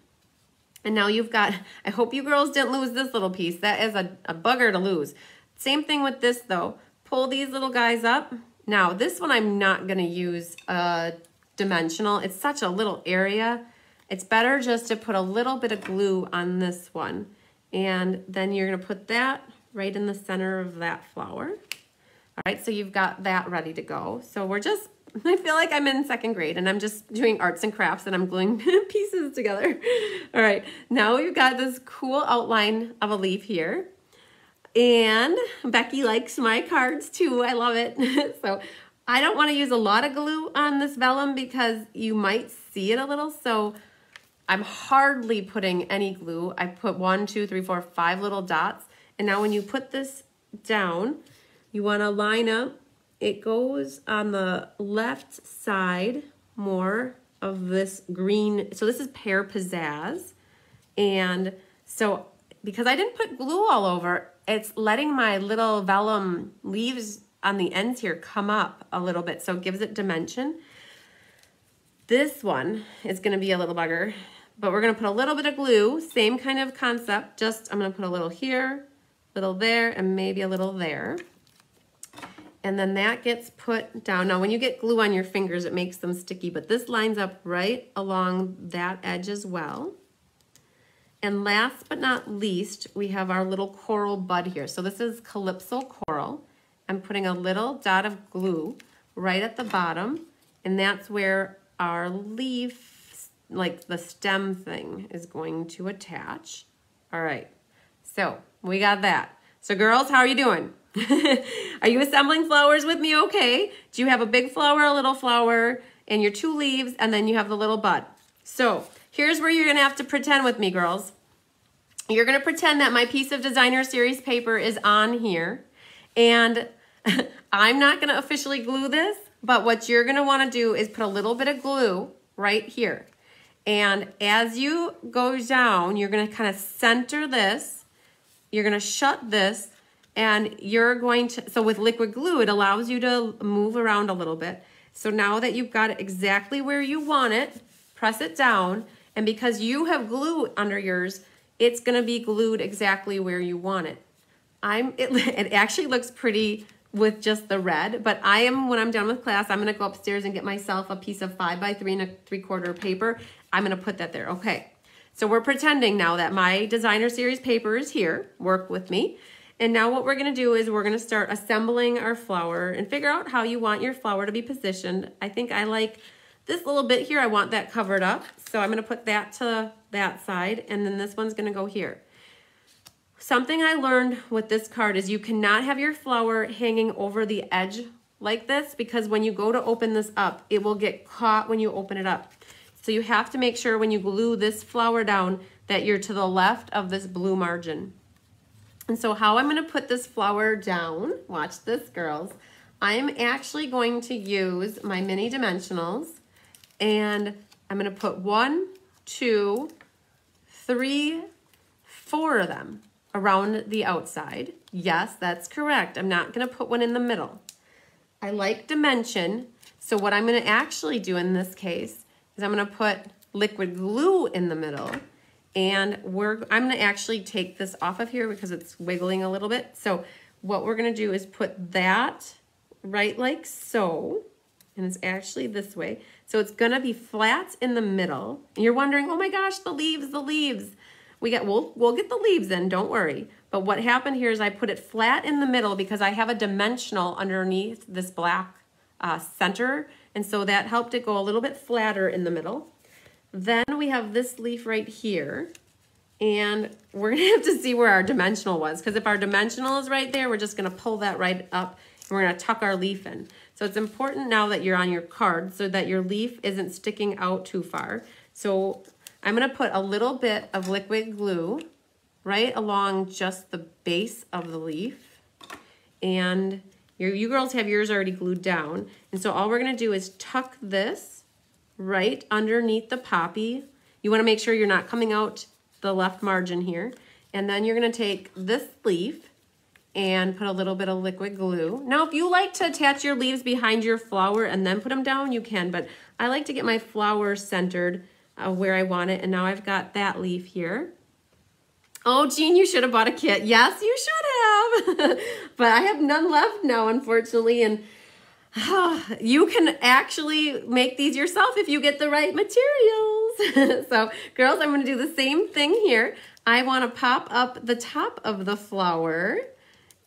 And now you've got, I hope you girls didn't lose this little piece. That is a, a bugger to lose. Same thing with this though. Pull these little guys up. Now this one I'm not gonna use a dimensional. It's such a little area. It's better just to put a little bit of glue on this one. And then you're gonna put that right in the center of that flower. All right, so you've got that ready to go. So we're just, I feel like I'm in second grade and I'm just doing arts and crafts and I'm gluing pieces together. All right, now we've got this cool outline of a leaf here. And Becky likes my cards too, I love it. So I don't wanna use a lot of glue on this vellum because you might see it a little, so I'm hardly putting any glue. I put one, two, three, four, five little dots. And now when you put this down, you wanna line up. It goes on the left side more of this green. So this is Pear Pizzazz. And so because I didn't put glue all over, it's letting my little vellum leaves on the ends here come up a little bit. So it gives it dimension. This one is gonna be a little bugger, but we're gonna put a little bit of glue, same kind of concept, just I'm gonna put a little here, little there, and maybe a little there. And then that gets put down. Now when you get glue on your fingers, it makes them sticky, but this lines up right along that edge as well. And last but not least, we have our little coral bud here. So this is Calypso Coral. I'm putting a little dot of glue right at the bottom, and that's where our leaf, like the stem thing, is going to attach. All right, so we got that. So girls, how are you doing? Are you assembling flowers with me okay? Do you have a big flower, a little flower, and your two leaves, and then you have the little bud? So here's where you're gonna have to pretend with me, girls. You're gonna pretend that my piece of Designer Series paper is on here, and I'm not gonna officially glue this, but what you're gonna wanna do is put a little bit of glue right here. And as you go down, you're gonna kinda center this, you're gonna shut this, and you're going to, so with liquid glue, it allows you to move around a little bit. So now that you've got it exactly where you want it, press it down, and because you have glue under yours, it's gonna be glued exactly where you want it. I'm, it, it actually looks pretty with just the red, but I am, when I'm done with class, I'm gonna go upstairs and get myself a piece of five by three and a three quarter paper. I'm gonna put that there, okay. So we're pretending now that my Designer Series paper is here, work with me. And now what we're gonna do is we're gonna start assembling our flower and figure out how you want your flower to be positioned. I think I like this little bit here, I want that covered up. So I'm gonna put that to that side, and then this one's gonna go here. Something I learned with this card is you cannot have your flower hanging over the edge like this, because when you go to open this up, it will get caught when you open it up. So you have to make sure when you glue this flower down that you're to the left of this blue margin. And so how I'm gonna put this flower down, watch this, girls. I'm actually going to use my mini dimensionals, and I'm gonna put one, two, three, four of them around the outside. Yes, that's correct. I'm not gonna put one in the middle. I like dimension, so what I'm gonna actually do in this case is I'm gonna put liquid glue in the middle, and we're, I'm gonna actually take this off of here because it's wiggling a little bit. So what we're gonna do is put that right like so, and it's actually this way. So it's gonna be flat in the middle. And you're wondering, oh my gosh, the leaves, the leaves. We get, we'll, we'll get the leaves in, don't worry. But what happened here is I put it flat in the middle because I have a dimensional underneath this black uh, center, and so that helped it go a little bit flatter in the middle. Then we have this leaf right here, and we're gonna have to see where our dimensional was, because if our dimensional is right there, we're just gonna pull that right up and we're gonna tuck our leaf in. So it's important now that you're on your card so that your leaf isn't sticking out too far. So I'm gonna put a little bit of liquid glue right along just the base of the leaf. And your, you girls have yours already glued down. And so all we're gonna do is tuck this right underneath the poppy. You wanna make sure you're not coming out the left margin here. And then you're gonna take this leaf and put a little bit of liquid glue. Now, if you like to attach your leaves behind your flower and then put them down, you can, but I like to get my flower centered uh, where I want it, and now I've got that leaf here. Oh, Jean, you should have bought a kit. Yes, you should have, but I have none left now, unfortunately, and oh, you can actually make these yourself if you get the right materials. So, girls, I'm gonna do the same thing here. I wanna pop up the top of the flower,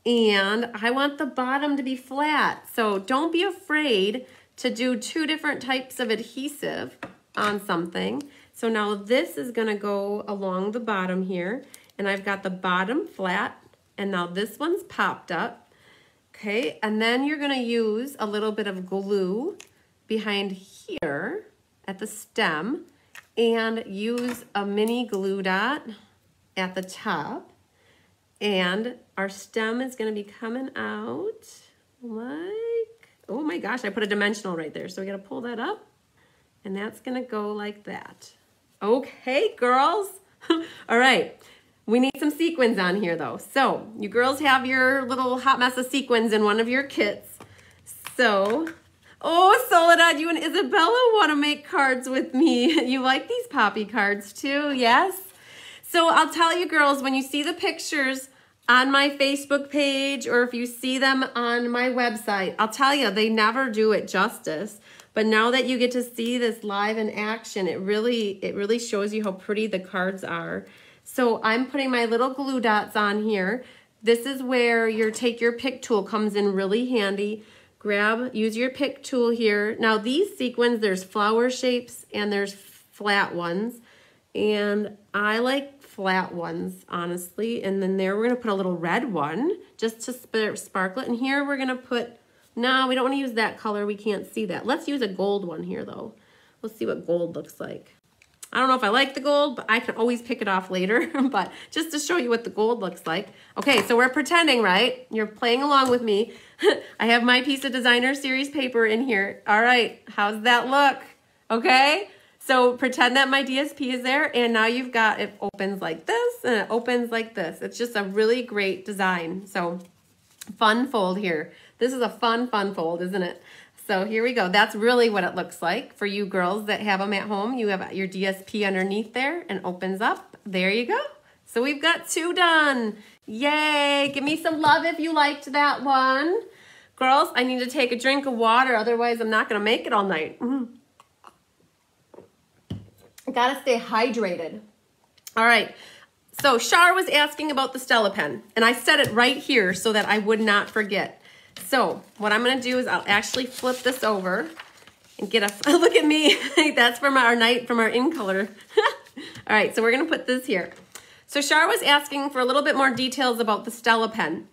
and I want the bottom to be flat. So don't be afraid to do two different types of adhesive on something. So now this is gonna go along the bottom here, and I've got the bottom flat, and now this one's popped up. Okay, and then you're gonna use a little bit of glue behind here at the stem, and use a mini glue dot at the top. And our stem is gonna be coming out like, oh my gosh, I put a dimensional right there. So we gotta pull that up, and that's gonna go like that. Okay, girls. All right, we need some sequins on here though. So you girls have your little hot mess of sequins in one of your kits. So, oh, Soledad, you and Isabella wanna make cards with me. You like these poppy cards too, yes? So I'll tell you girls, when you see the pictures on my Facebook page or if you see them on my website, I'll tell you, they never do it justice. But now that you get to see this live in action, it really, it really shows you how pretty the cards are. So I'm putting my little glue dots on here. This is where your take your pick tool comes in really handy. Grab, use your pick tool here. Now these sequins, there's flower shapes and there's flat ones. And I like flat ones, honestly. And then there, we're gonna put a little red one just to sparkle it. And here we're gonna put, no, we don't wanna use that color, we can't see that. Let's use a gold one here though. Let's see what gold looks like. I don't know if I like the gold, but I can always pick it off later, but just to show you what the gold looks like. Okay, so we're pretending, right? You're playing along with me. I have my piece of Designer Series paper in here. All right, how's that look? Okay? So pretend that my D S P is there, and now you've got, it opens like this, and it opens like this. It's just a really great design. So fun fold here. This is a fun, fun fold, isn't it? So here we go. That's really what it looks like for you girls that have them at home. You have your D S P underneath there and opens up. There you go. So we've got two done. Yay. Give me some love if you liked that one. Girls, I need to take a drink of water. Otherwise, I'm not going to make it all night. Mm-hmm. Gotta stay hydrated. All right, so Shar was asking about the Stella Pen, and I set it right here so that I would not forget. So what I'm gonna do is I'll actually flip this over and get a, look at me, that's from our night, from our in color. All right, so we're gonna put this here. So Shar was asking for a little bit more details about the Stella Pen.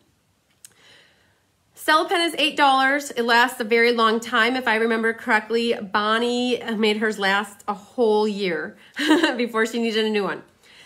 Stella Pen is eight dollars. It lasts a very long time. If I remember correctly, Bonnie made hers last a whole year before she needed a new one.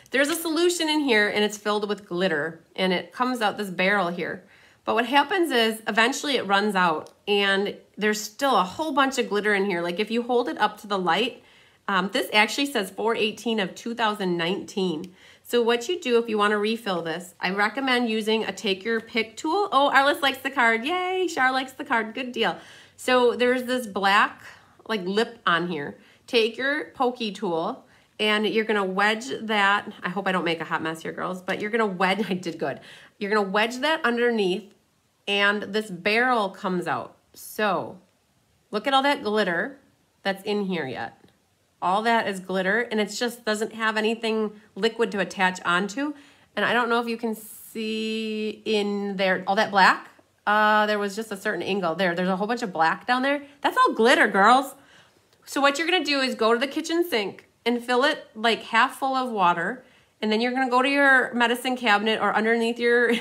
There's a solution in here, and it's filled with glitter, and it comes out this barrel here. But what happens is eventually it runs out, and there's still a whole bunch of glitter in here. Like if you hold it up to the light, um, this actually says four eighteen of two thousand nineteen. So what you do if you want to refill this, I recommend using a take your pick tool. Oh, Arliss likes the card. Yay, Shar likes the card. Good deal. So there's this black like lip on here. Take your pokey tool and you're going to wedge that. I hope I don't make a hot mess here, girls, but you're going to wedge. I did good. You're going to wedge that underneath and this barrel comes out. So look at all that glitter that's in here yet. All that is glitter, and it just doesn't have anything liquid to attach onto. And I don't know if you can see in there, all that black, Uh, there was just a certain angle. There, there's a whole bunch of black down there. That's all glitter, girls. So what you're going to do is go to the kitchen sink and fill it like half full of water. And then you're going to go to your medicine cabinet or underneath your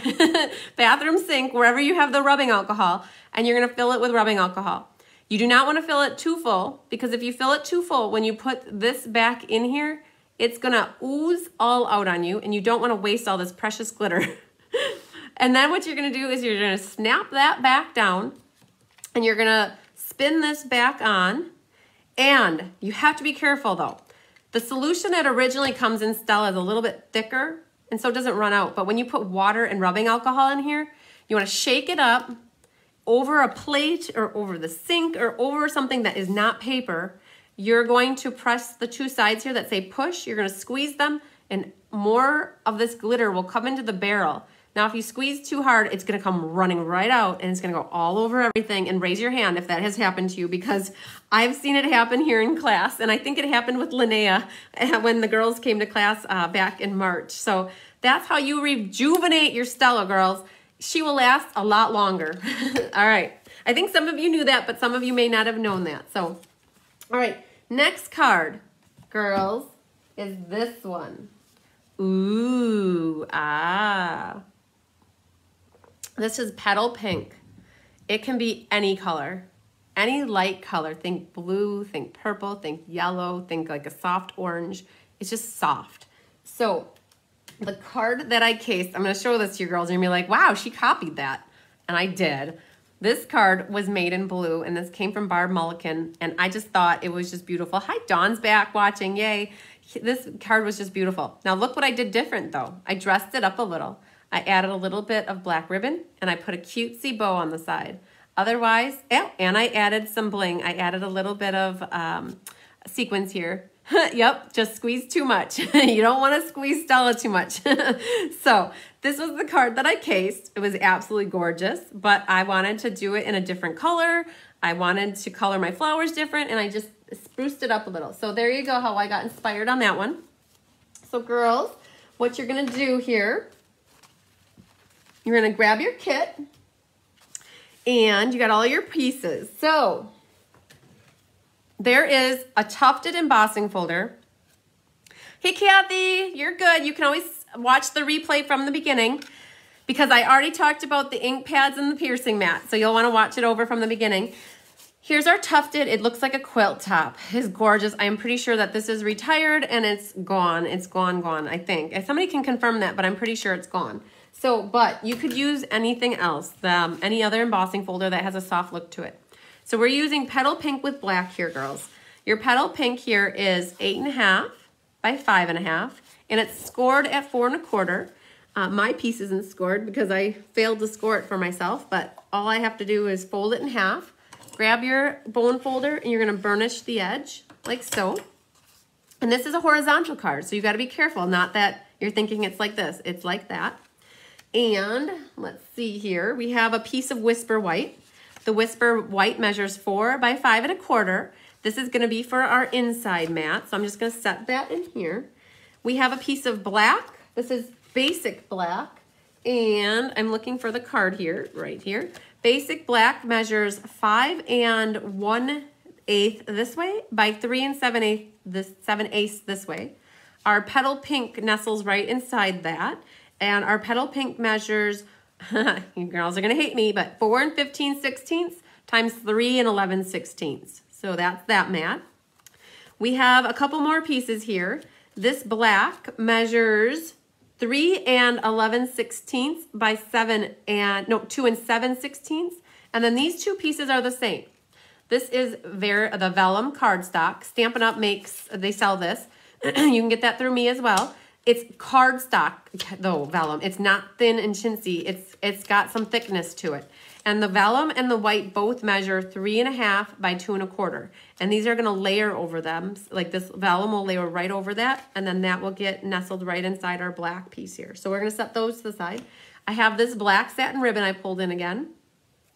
bathroom sink, wherever you have the rubbing alcohol, and you're going to fill it with rubbing alcohol. You do not want to fill it too full, because if you fill it too full, when you put this back in here, it's going to ooze all out on you, and you don't want to waste all this precious glitter. And then what you're going to do is you're going to snap that back down, and you're going to spin this back on. And you have to be careful, though. The solution that originally comes in Stella is a little bit thicker, and so it doesn't run out. But when you put water and rubbing alcohol in here, you want to shake it up over a plate or over the sink or over something that is not paper. You're going to press the two sides here that say push. You're going to squeeze them, and more of this glitter will come into the barrel. Now, if you squeeze too hard, it's going to come running right out, and it's going to go all over everything. And raise your hand if that has happened to you, because I've seen it happen here in class, and I think it happened with Linnea when the girls came to class uh, back in March. So that's how you rejuvenate your Stella, girls. She will last a lot longer. All right. I think some of you knew that, but some of you may not have known that. So, all right. Next card, girls, is this one. Ooh, ah. This is Petal Pink. It can be any color, any light color. Think blue, think purple, think yellow, think like a soft orange. It's just soft. So the card that I cased, I'm going to show this to you girls, and you're going to be like, wow, she copied that. And I did. This card was made in blue, and this came from Barb Mulliken, and I just thought it was just beautiful. Hi, Dawn's back watching. Yay. This card was just beautiful. Now look what I did different, though. I dressed it up a little. I added a little bit of black ribbon, and I put a cutesy bow on the side. Otherwise, oh, and I added some bling. I added a little bit of um, sequins here. Yep, just squeeze too much. You don't want to squeeze Stella too much. So this was the card that I cased. It was absolutely gorgeous, but I wanted to do it in a different color. I wanted to color my flowers different, and I just spruced it up a little. So there you go, how I got inspired on that one. So girls, what you're going to do here, you're going to grab your kit, and you got all your pieces. So there is a tufted embossing folder. Hey, Kathy, you're good. You can always watch the replay from the beginning, because I already talked about the ink pads and the piercing mat, so you'll want to watch it over from the beginning. Here's our tufted. It looks like a quilt top. It's gorgeous. I am pretty sure that this is retired, and it's gone. It's gone, gone, I think. If somebody can confirm that, but I'm pretty sure it's gone. So, but you could use anything else, um, any other embossing folder that has a soft look to it. So we're using Petal Pink with black here, girls. Your Petal Pink here is eight and a half by five and a half, and it's scored at four and a quarter. Uh, my piece isn't scored because I failed to score it for myself, but all I have to do is fold it in half, grab your bone folder, and you're gonna burnish the edge like so. And this is a horizontal card, so you gotta be careful, not that you're thinking it's like this, it's like that. And let's see here, we have a piece of Whisper White. The Whisper White measures four by five and a quarter. This is gonna be for our inside mat, so I'm just gonna set that in here. We have a piece of black. This is Basic Black, and I'm looking for the card here, right here. Basic Black measures five and one eighth this way by three and seven eighth this seven eighths this way. Our Petal Pink nestles right inside that, and our Petal Pink measures you girls are going to hate me, but four and fifteen sixteenths times three and eleven sixteenths. So that's that mat. We have a couple more pieces here. This black measures three and eleven sixteenths by seven and, no, two and seven sixteenths. And then these two pieces are the same. This is Ver the Vellum cardstock. Stampin' Up makes, they sell this. You can get that through me as well. It's cardstock, though, vellum. It's not thin and chintzy. It's, it's got some thickness to it. And the vellum and the white both measure three and a half by two and a quarter. And these are gonna layer over them. Like this vellum will layer right over that, and then that will get nestled right inside our black piece here. So we're gonna set those to the side. I have this black satin ribbon I pulled in again,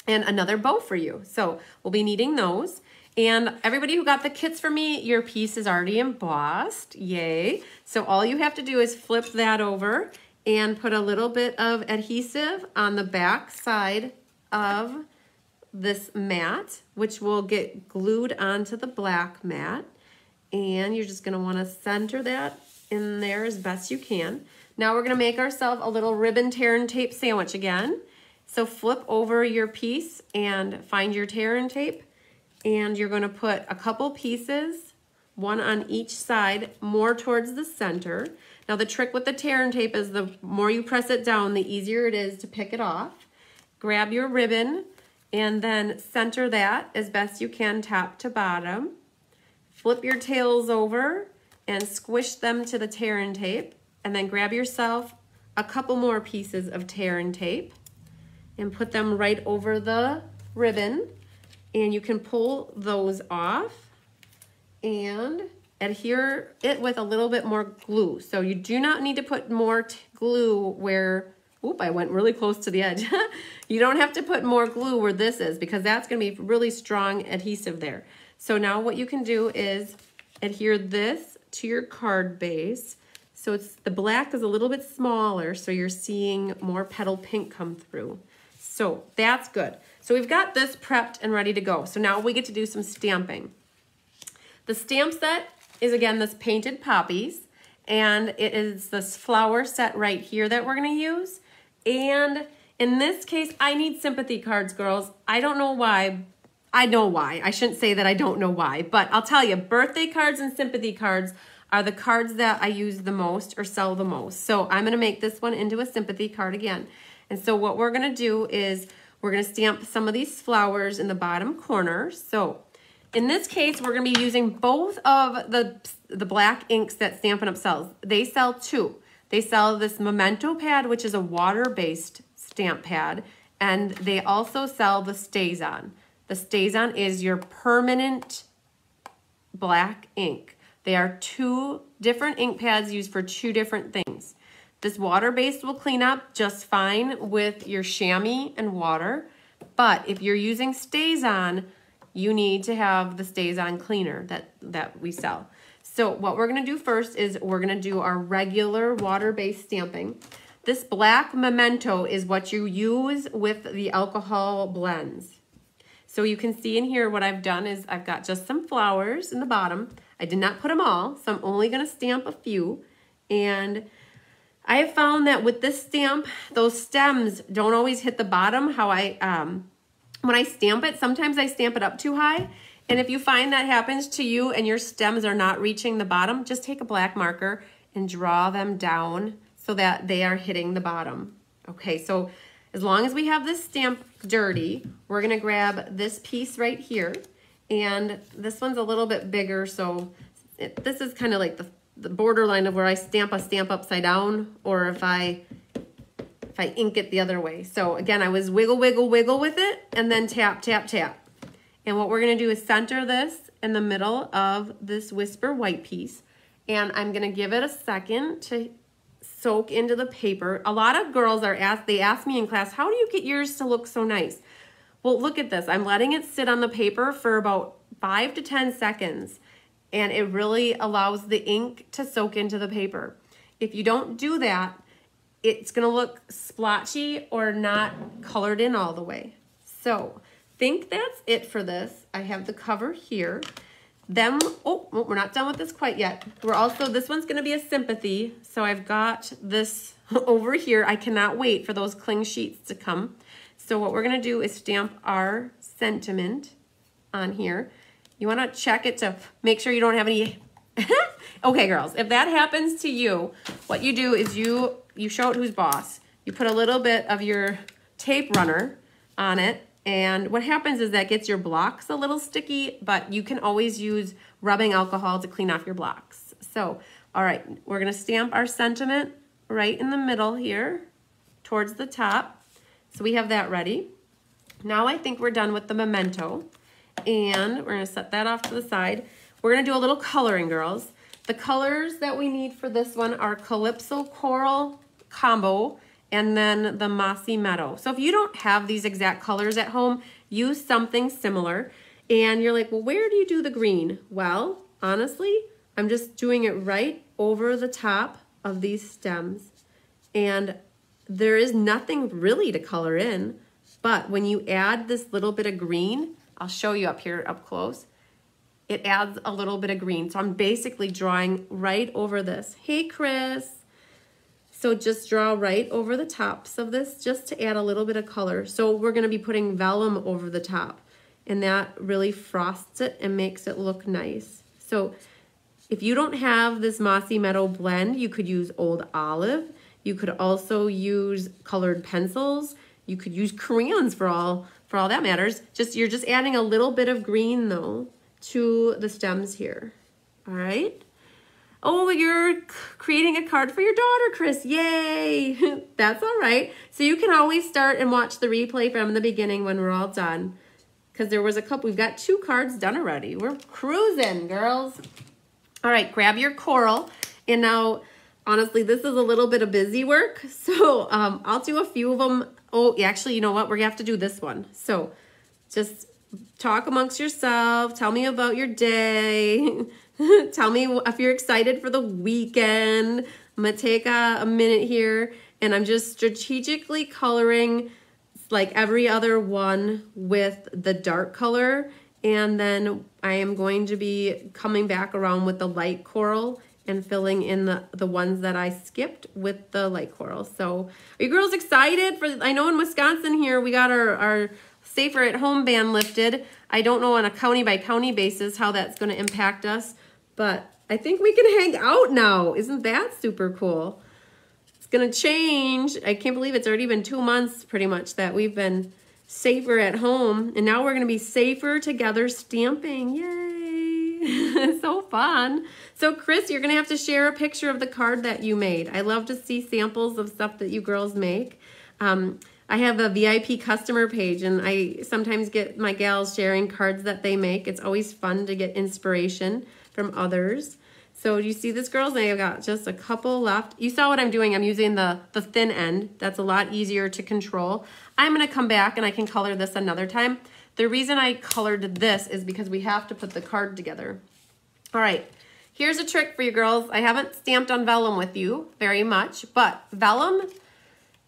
and another bow for you. So we'll be needing those. And everybody who got the kits for me, your piece is already embossed. Yay. So all you have to do is flip that over and put a little bit of adhesive on the back side of this mat, which will get glued onto the black mat. And you're just gonna wanna center that in there as best you can. Now we're gonna make ourselves a little ribbon tear and tape sandwich again. So flip over your piece and find your tear and tape, and you're gonna put a couple pieces, one on each side, more towards the center. Now the trick with the tear and tape is the more you press it down, the easier it is to pick it off. Grab your ribbon and then center that as best you can, top to bottom. Flip your tails over and squish them to the tear and tape, and then grab yourself a couple more pieces of tear and tape and put them right over the ribbon, and you can pull those off and adhere it with a little bit more glue. So you do not need to put more glue where, oop, I went really close to the edge. You don't have to put more glue where this is, because that's gonna be really strong adhesive there. So now what you can do is adhere this to your card base. So it's the black is a little bit smaller, so you're seeing more petal pink come through. So that's good. So we've got this prepped and ready to go. So now we get to do some stamping. The stamp set is, again, this Painted Poppies, and it is this flower set right here that we're gonna use. And in this case, I need sympathy cards, girls. I don't know why. I know why. I shouldn't say that I don't know why, but I'll tell you, birthday cards and sympathy cards are the cards that I use the most or sell the most. So I'm gonna make this one into a sympathy card again. And so what we're gonna do is we're gonna stamp some of these flowers in the bottom corner. So in this case, we're gonna be using both of the, the black inks that Stampin' Up! Sells. They sell two. They sell this Memento pad, which is a water-based stamp pad, and they also sell the Stazon. The Stazon is your permanent black ink. They are two different ink pads used for two different things. This water-based will clean up just fine with your chamois and water, but if you're using Stazon, you need to have the Stazon cleaner that, that we sell. So what we're gonna do first is we're gonna do our regular water-based stamping. This black Memento is what you use with the alcohol blends. So you can see in here what I've done is I've got just some flowers in the bottom. I did not put them all, so I'm only gonna stamp a few. And I have found that with this stamp, those stems don't always hit the bottom. How I, um, when I stamp it, sometimes I stamp it up too high. And if you find that happens to you and your stems are not reaching the bottom, just take a black marker and draw them down so that they are hitting the bottom. Okay, so as long as we have this stamp dirty, we're gonna grab this piece right here, and this one's a little bit bigger, so it, this is kind of like the, the borderline of where I stamp a stamp upside down, or if I, if I ink it the other way. So again, I was wiggle, wiggle, wiggle with it, and then tap, tap, tap. And what we're gonna do is center this in the middle of this Whisper White piece, and I'm gonna give it a second to soak into the paper. A lot of girls are asked, they ask me in class, how do you get yours to look so nice? Well, look at this. I'm letting it sit on the paper for about five to ten seconds, and it really allows the ink to soak into the paper. If you don't do that, it's gonna look splotchy or not colored in all the way. So I think that's it for this. I have the cover here. Then, oh, we're not done with this quite yet. We're also, this one's gonna be a sympathy, so I've got this over here. I cannot wait for those cling sheets to come. So what we're gonna do is stamp our sentiment on here. You wanna check it to make sure you don't have any, okay girls, if that happens to you, what you do is you, you show it who's boss. You put a little bit of your tape runner on it, and what happens is that gets your blocks a little sticky, but you can always use rubbing alcohol to clean off your blocks. So, all right, we're gonna stamp our sentiment right in the middle here, towards the top. So we have that ready. Now I think we're done with the Memento, and we're gonna set that off to the side. We're gonna do a little coloring, girls. The colors that we need for this one are Calypso Coral Combo, and then the Mossy Meadow. So if you don't have these exact colors at home, use something similar. And you're like, well, where do you do the green? Well, honestly, I'm just doing it right over the top of these stems. And there is nothing really to color in. But when you add this little bit of green, I'll show you up here up close, it adds a little bit of green. So I'm basically drawing right over this. Hey, Chris. So just draw right over the tops of this just to add a little bit of color. So we're gonna be putting vellum over the top, and that really frosts it and makes it look nice. So if you don't have this Mossy Meadow blend, you could use Old Olive. You could also use colored pencils. You could use crayons for all, for all that matters. Just, you're just adding a little bit of green though to the stems here, all right? Oh, you're creating a card for your daughter, Chris. Yay, that's all right. So you can always start and watch the replay from the beginning when we're all done, because there was a couple, we've got two cards done already. We're cruising, girls. All right, grab your coral. And now, honestly, this is a little bit of busy work. So um, I'll do a few of them. Oh, actually, you know what? We're gonna have to do this one. So just talk amongst yourself. Tell me about your day. Tell me if you're excited for the weekend. I'm gonna take a, a minute here, and I'm just strategically coloring like every other one with the dark color, and then I am going to be coming back around with the light coral and filling in the, the ones that I skipped with the light coral. So are you girls excited? For, I know in Wisconsin here, we got our, our safer at home ban lifted. I don't know on a county by county basis how that's gonna impact us, but I think we can hang out now. Isn't that super cool? It's gonna change. I can't believe it's already been two months pretty much that we've been safer at home, and now we're gonna be safer together stamping. Yay, so fun. So Chris, you're gonna have to share a picture of the card that you made. I love to see samples of stuff that you girls make. Um, I have a V I P customer page, and I sometimes get my gals sharing cards that they make. It's always fun to get inspiration from others. So you see this, girls? I've got just a couple left. You saw what I'm doing. I'm using the, the thin end. That's a lot easier to control. I'm gonna come back and I can color this another time. The reason I colored this is because we have to put the card together. All right, here's a trick for you girls. I haven't stamped on vellum with you very much, but vellum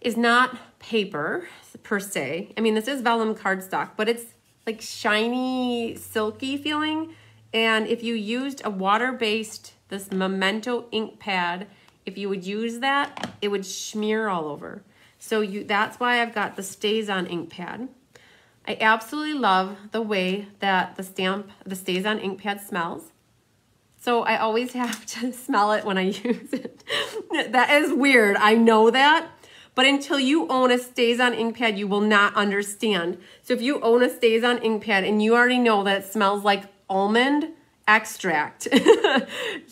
is not paper per se. I mean, this is vellum cardstock, but it's like shiny, silky feeling. And if you used a water-based, this Memento ink pad, if you would use that, it would smear all over. So you, that's why I've got the Stazon ink pad. I absolutely love the way that the stamp, the Stazon ink pad smells. So I always have to smell it when I use it. That is weird, I know that. But until you own a Stazon ink pad, you will not understand. So if you own a Stazon ink pad and you already know that it smells like almond extract,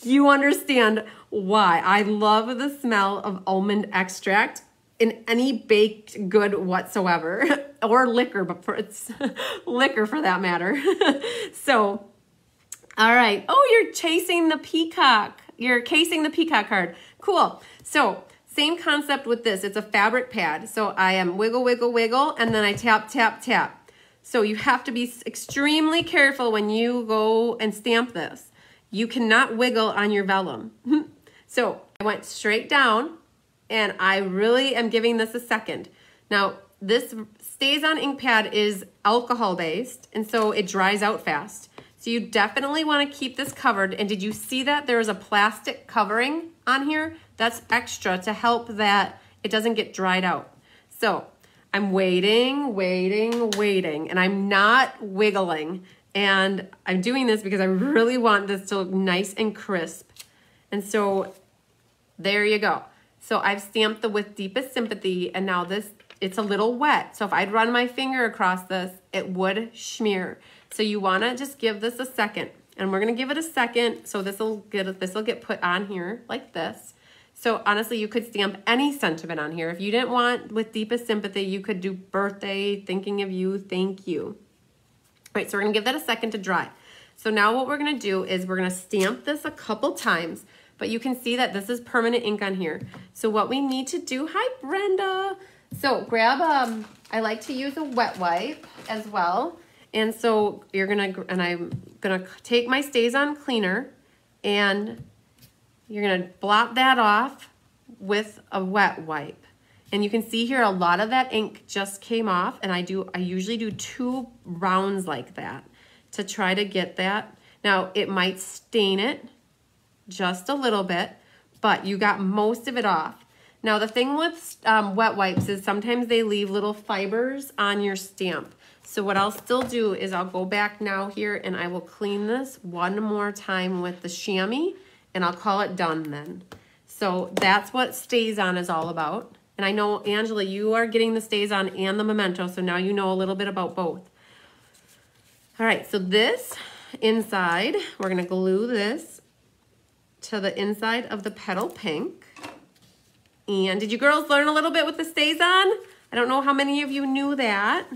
you understand why. I love the smell of almond extract in any baked good whatsoever, or liquor, but for it's liquor for that matter. So, all right. Oh, you're chasing the peacock. You're casing the peacock card. Cool. So, same concept with this. It's a fabric pad. So I am wiggle, wiggle, wiggle, and then I tap, tap, tap. So you have to be extremely careful when you go and stamp this. You cannot wiggle on your vellum. So I went straight down, and I really am giving this a second. Now, this Stazon ink pad is alcohol-based, and so it dries out fast. So you definitely want to keep this covered. And did you see that there is a plastic covering on here? That's extra to help that it doesn't get dried out. So I'm waiting, waiting, waiting, and I'm not wiggling. And I'm doing this because I really want this to look nice and crisp. And so there you go. So I've stamped the With Deepest Sympathy, and now this, it's a little wet. So if I'd run my finger across this, it would smear. So you wanna just give this a second, and we're gonna give it a second. So this'll get, this'll get put on here like this. So honestly, you could stamp any sentiment on here. If you didn't want With Deepest Sympathy, you could do birthday, thinking of you, thank you. All right, so we're gonna give that a second to dry. So now what we're gonna do is we're gonna stamp this a couple times, but you can see that this is permanent ink on here. So what we need to do, hi Brenda. So grab, um, I like to use a wet wipe as well. And so you're gonna, and I'm gonna take my Stazon cleaner, and you're gonna blot that off with a wet wipe. And you can see here a lot of that ink just came off, and I do I usually do two rounds like that to try to get that. Now it might stain it just a little bit, but you got most of it off. Now the thing with um, wet wipes is sometimes they leave little fibers on your stamp. So what I'll still do is I'll go back now here and I will clean this one more time with the chamois, and I'll call it done then. So that's what Stays On is all about. And I know, Angela, you are getting the Stazon and the Memento, so now you know a little bit about both. All right, so this inside, we're gonna glue this to the inside of the Petal Pink. And did you girls learn a little bit with the Stazon? I don't know how many of you knew that,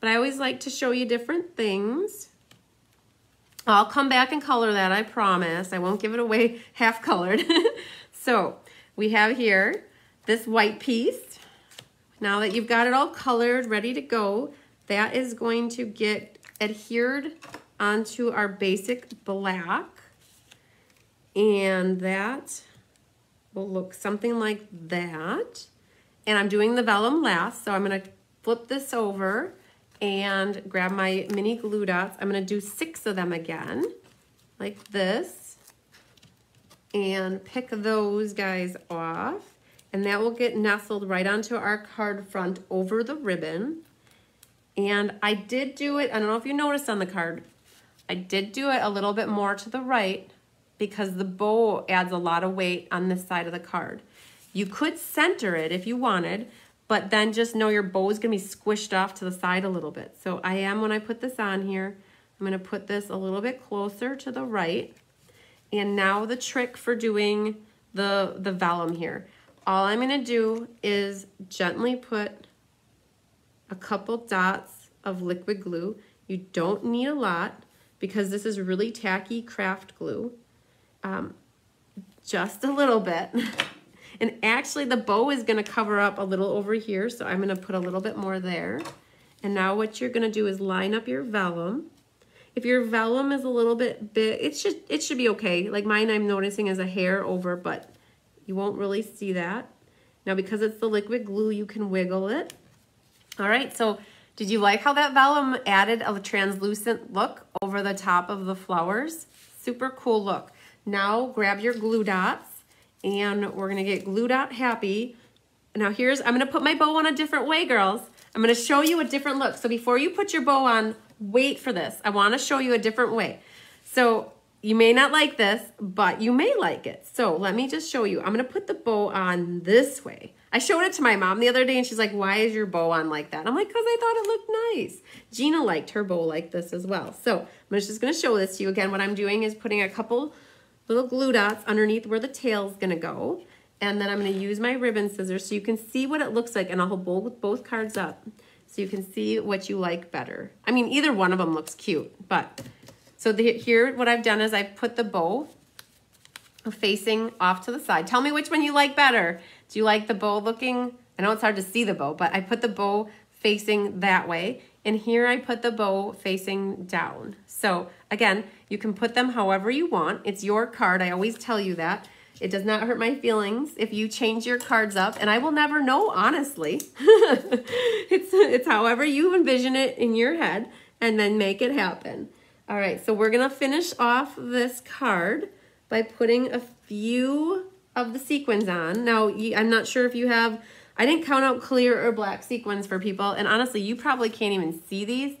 but I always like to show you different things. I'll come back and color that, I promise. I won't give it away half colored. So we have here this white piece. Now that you've got it all colored, ready to go, that is going to get adhered onto our basic black. And that will look something like that. And I'm doing the vellum last, so I'm gonna flip this over and grab my mini glue dots. I'm gonna do six of them again, like this, and pick those guys off. And that will get nestled right onto our card front over the ribbon. And I did do it, I don't know if you noticed on the card, I did do it a little bit more to the right because the bow adds a lot of weight on this side of the card. You could center it if you wanted, but then just know your bow is going to be squished off to the side a little bit. So I am, when I put this on here, I'm going to put this a little bit closer to the right. And now the trick for doing the, the vellum here. All I'm gonna do is gently put a couple dots of liquid glue. You don't need a lot because this is really tacky craft glue. Um, just a little bit. And actually the bow is gonna cover up a little over here, so I'm gonna put a little bit more there. And now what you're gonna do is line up your vellum. If your vellum is a little bit big, it should, it should be okay. Like mine I'm noticing is a hair over, but you won't really see that. Now because it's the liquid glue, you can wiggle it. All right, so did you like how that vellum added a translucent look over the top of the flowers? Super cool look. Now grab your glue dots and we're gonna get glue dot happy. Now here's, I'm gonna put my bow on a different way, girls. I'm gonna show you a different look. So before you put your bow on, wait for this. I wanna show you a different way. So you may not like this, but you may like it. So let me just show you. I'm gonna put the bow on this way. I showed it to my mom the other day and she's like, why is your bow on like that? I'm like, cause I thought it looked nice. Gina liked her bow like this as well. So I'm just gonna show this to you again. What I'm doing is putting a couple little glue dots underneath where the tail's gonna go. And then I'm gonna use my ribbon scissors so you can see what it looks like, and I'll hold both cards up so you can see what you like better. I mean, either one of them looks cute, but so the, here, what I've done is I've put the bow facing off to the side. Tell me which one you like better. Do you like the bow looking? I know it's hard to see the bow, but I put the bow facing that way. And here I put the bow facing down. So again, you can put them however you want. It's your card. I always tell you that. It does not hurt my feelings if you change your cards up. And I will never know, honestly. it's, it's however you envision it in your head and then make it happen. All right, so we're gonna finish off this card by putting a few of the sequins on. Now, I'm not sure if you have, I didn't count out clear or black sequins for people, and honestly, you probably can't even see these.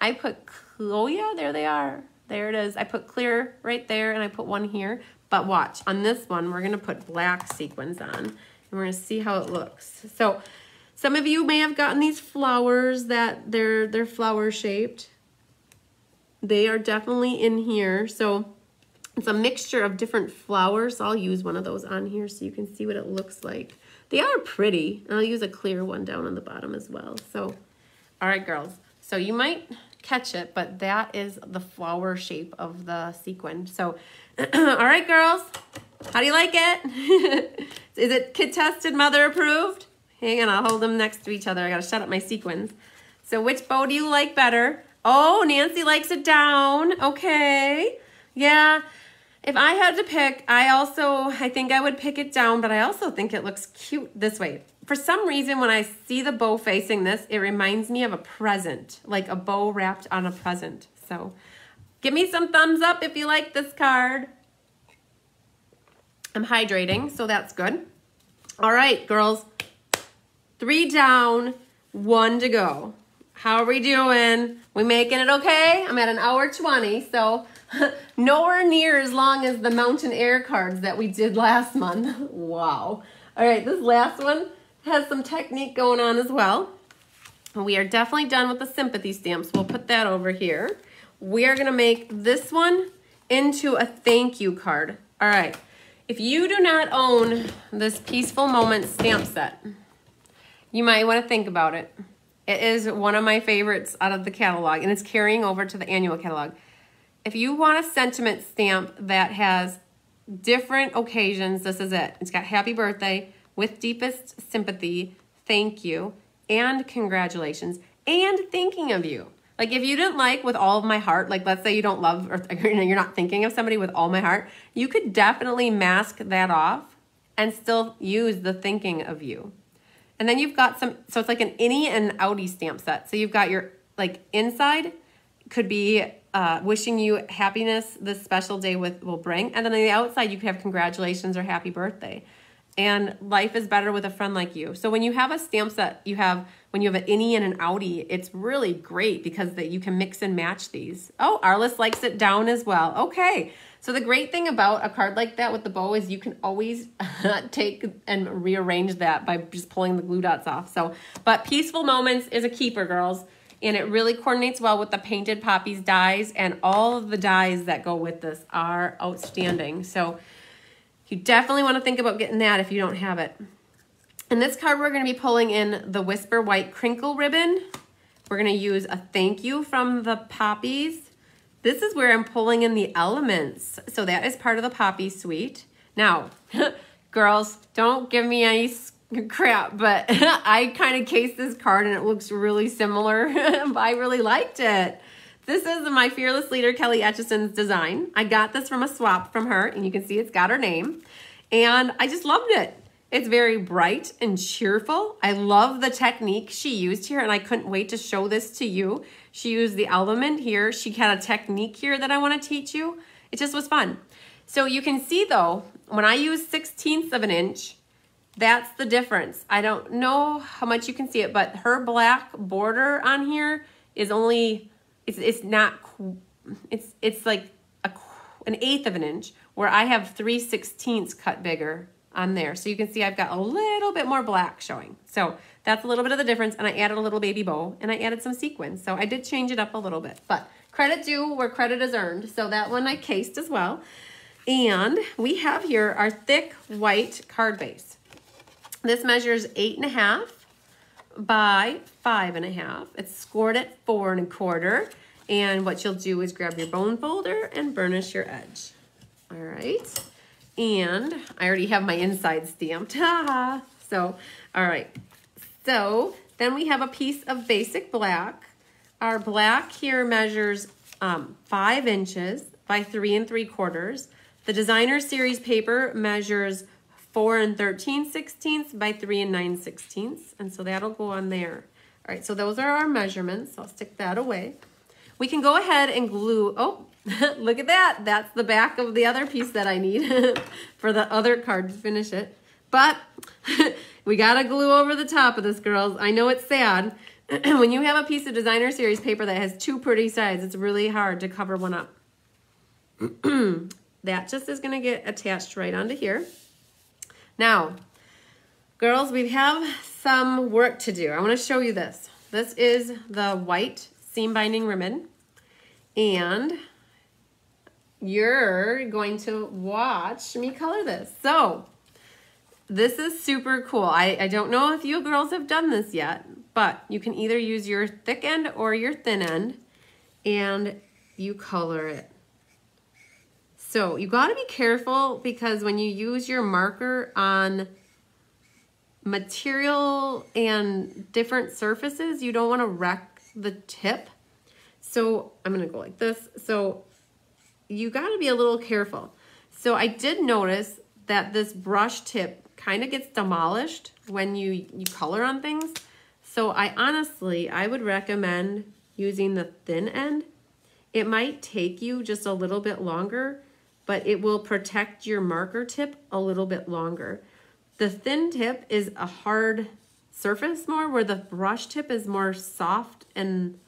I put, oh yeah, there they are. There it is. I put clear right there, and I put one here, but watch. On this one, we're gonna put black sequins on, and we're gonna see how it looks. So some of you may have gotten these flowers that they're, they're flower-shaped. They are definitely in here. So it's a mixture of different flowers. So I'll use one of those on here so you can see what it looks like. They are pretty. And I'll use a clear one down on the bottom as well. So, all right, girls. So you might catch it, but that is the flower shape of the sequin. So, all right, girls. How do you like it? Is it kid-tested, mother-approved? Hang on, I'll hold them next to each other. I gotta shut up my sequins. So which bow do you like better? Oh, Nancy likes it down. Okay. Yeah. If I had to pick, I also, I think I would pick it down, but I also think it looks cute this way. for some reason, when I see the bow facing this, it reminds me of a present, like a bow wrapped on a present. So give me some thumbs up if you like this card. I'm hydrating, so that's good. All right, girls, three down, one to go. How are we doing? We making it okay? I'm at an hour twenty, so nowhere near as long as the Mountain Air cards that we did last month. Wow. All right, this last one has some technique going on as well. We are definitely done with the sympathy stamps. We'll put that over here. We are gonna make this one into a thank you card. All right, if you do not own this Peaceful Moment stamp set, you might wanna think about it. It is one of my favorites out of the catalog, and it's carrying over to the annual catalog. If you want a sentiment stamp that has different occasions, this is it. It's got happy birthday, with deepest sympathy, thank you, and congratulations, and thinking of you. Like if you didn't like with all of my heart, like let's say you don't love, or you're not thinking of somebody with all my heart, you could definitely mask that off and still use the thinking of you. And then you've got some, so it's like an innie and outie stamp set. So you've got your, like inside could be uh, wishing you happiness this special day with will bring. And then on the outside, you could have congratulations or happy birthday. And life is better with a friend like you. So when you have a stamp set, you have, when you have an innie and an outie, it's really great because that you can mix and match these. Oh, Arliss likes it down as well. Okay. So the great thing about a card like that with the bow is you can always take and rearrange that by just pulling the glue dots off. So, but Peaceful Moments is a keeper, girls, and it really coordinates well with the Painted Poppies dies, and all of the dies that go with this are outstanding. So you definitely want to think about getting that if you don't have it. In this card, we're going to be pulling in the Whisper White Crinkle Ribbon. We're going to use a thank you from the Poppies. This is where I'm pulling in the elements. So that is part of the Poppy Suite. Now, girls, don't give me any crap, but I kind of cased this card and it looks really similar. I really liked it. This is my fearless leader, Kelly Etchison's design. I got this from a swap from her, and you can see it's got her name. And I just loved it. It's very bright and cheerful. I love the technique she used here, and I couldn't wait to show this to you. She used the element here. She had a technique here that I want to teach you. It just was fun. So you can see, though, when I use sixteenths of an inch, that's the difference. I don't know how much you can see it, but her black border on here is only, it's, it's not, it's, it's like a, an eighth of an inch, where I have three sixteenths cut bigger on there. So you can see I've got a little bit more black showing. So that's a little bit of the difference. And I added a little baby bow and I added some sequins. So I did change it up a little bit, but credit due where credit is earned. So that one I cased as well. And we have here our thick white card base. This measures eight and a half by five and a half. It's scored at four and a quarter. And what you'll do is grab your bone folder and burnish your edge. All right. And I already have my inside stamped. So, all right. So then we have a piece of Basic Black. Our black here measures um, five inches by three and three quarters. The Designer Series Paper measures four and thirteen sixteenths by three and nine sixteenths. And so that'll go on there. All right, so those are our measurements. I'll stick that away. We can go ahead and glue, oh, look at that. That's the back of the other piece that I need for the other card to finish it. But we gotta glue over the top of this, girls. I know it's sad. When you have a piece of Designer Series Paper that has two pretty sides, it's really hard to cover one up. That just is gonna get attached right onto here. Now, girls, we have some work to do. I wanna show you this. This is the white seam binding ribbon, and you're going to watch me color this. So this is super cool. I, I don't know if you girls have done this yet, but you can either use your thick end or your thin end, and you color it. So you gotta be careful, because when you use your marker on material and different surfaces, you don't wanna wreck the tip. So I'm gonna go like this. So you gotta be a little careful. So I did notice that this brush tip kind of gets demolished when you, you color on things. So I honestly, I would recommend using the thin end. It might take you just a little bit longer, but it will protect your marker tip a little bit longer. The thin tip is a hard surface more, where the brush tip is more soft and,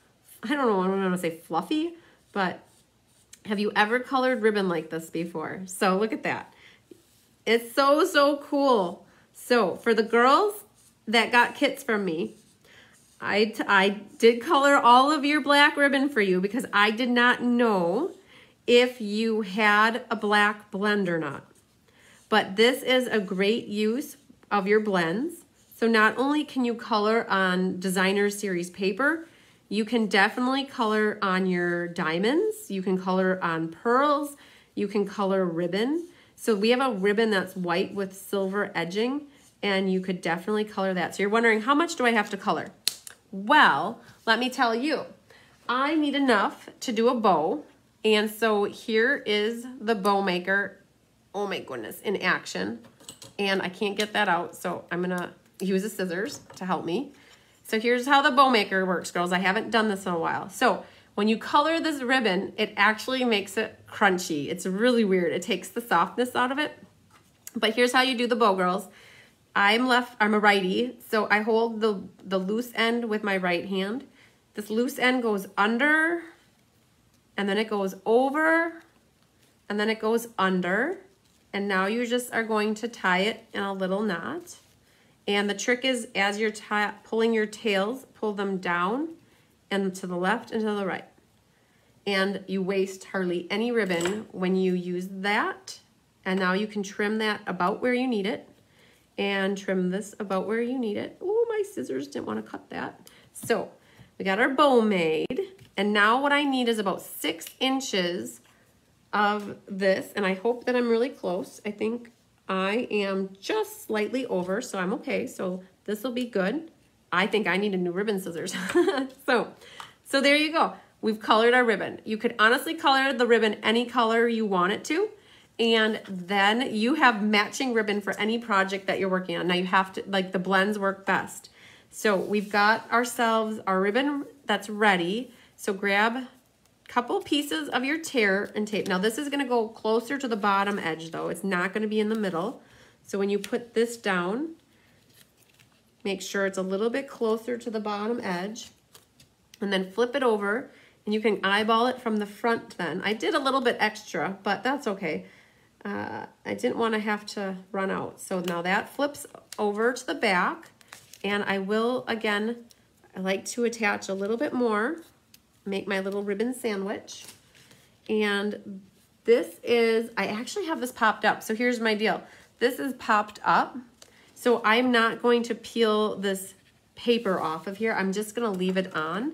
I don't know, I don't want to say fluffy, but have you ever colored ribbon like this before? So look at that. It's so, so cool. So for the girls that got kits from me, I, I did color all of your black ribbon for you because I did not know if you had a black blend or not. But this is a great use of your blends. So not only can you color on Designer Series paper, you can definitely color on your diamonds, you can color on pearls, you can color ribbon. So we have a ribbon that's white with silver edging, and you could definitely color that. So you're wondering, how much do I have to color? Well, let me tell you, I need enough to do a bow. And so here is the bow maker, oh my goodness, in action. And I can't get that out, so I'm gonna use the scissors to help me. So here's how the bow maker works, girls. I haven't done this in a while. So when you color this ribbon, it actually makes it crunchy. It's really weird. It takes the softness out of it. But here's how you do the bow, girls. I'm left, I'm a righty, so I hold the, the loose end with my right hand. This loose end goes under, and then it goes over, and then it goes under. And now you just are going to tie it in a little knot. And the trick is, as you're pulling your tails, pull them down and to the left and to the right. And you waste hardly any ribbon when you use that. And now you can trim that about where you need it, and trim this about where you need it. Oh, my scissors didn't want to cut that. So we got our bow made. And now what I need is about six inches of this. And I hope that I'm really close. I think I am just slightly over, so I'm okay. So this will be good. I think I need a new ribbon scissors. so, so there you go. We've colored our ribbon. You could honestly color the ribbon any color you want it to. And then you have matching ribbon for any project that you're working on. Now you have to, like the blends work best. So we've got ourselves our ribbon that's ready. So grab a couple pieces of your tear and tape. Now this is gonna go closer to the bottom edge though. It's not gonna be in the middle. So when you put this down, make sure it's a little bit closer to the bottom edge, and then flip it over, and you can eyeball it from the front then. I did a little bit extra, but that's okay. Uh, I didn't want to have to run out. So now that flips over to the back, and I will, again, I like to attach a little bit more, make my little ribbon sandwich. And this is, I actually have this popped up. So here's my deal. This is popped up. So I'm not going to peel this paper off of here. I'm just going to leave it on,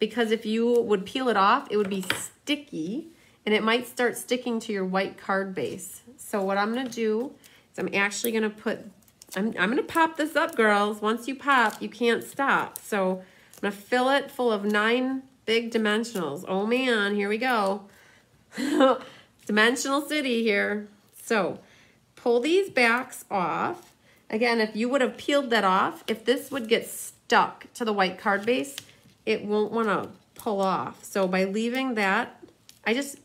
because if you would peel it off, it would be sticky, and it might start sticking to your white card base. So what I'm gonna do is I'm actually gonna put, I'm, I'm gonna pop this up, girls. Once you pop, you can't stop. So I'm gonna fill it full of nine big dimensionals. Oh man, here we go. Dimensional city here. So pull these backs off. Again, if you would have peeled that off, if this would get stuck to the white card base, it won't want to pull off. So by leaving that, I just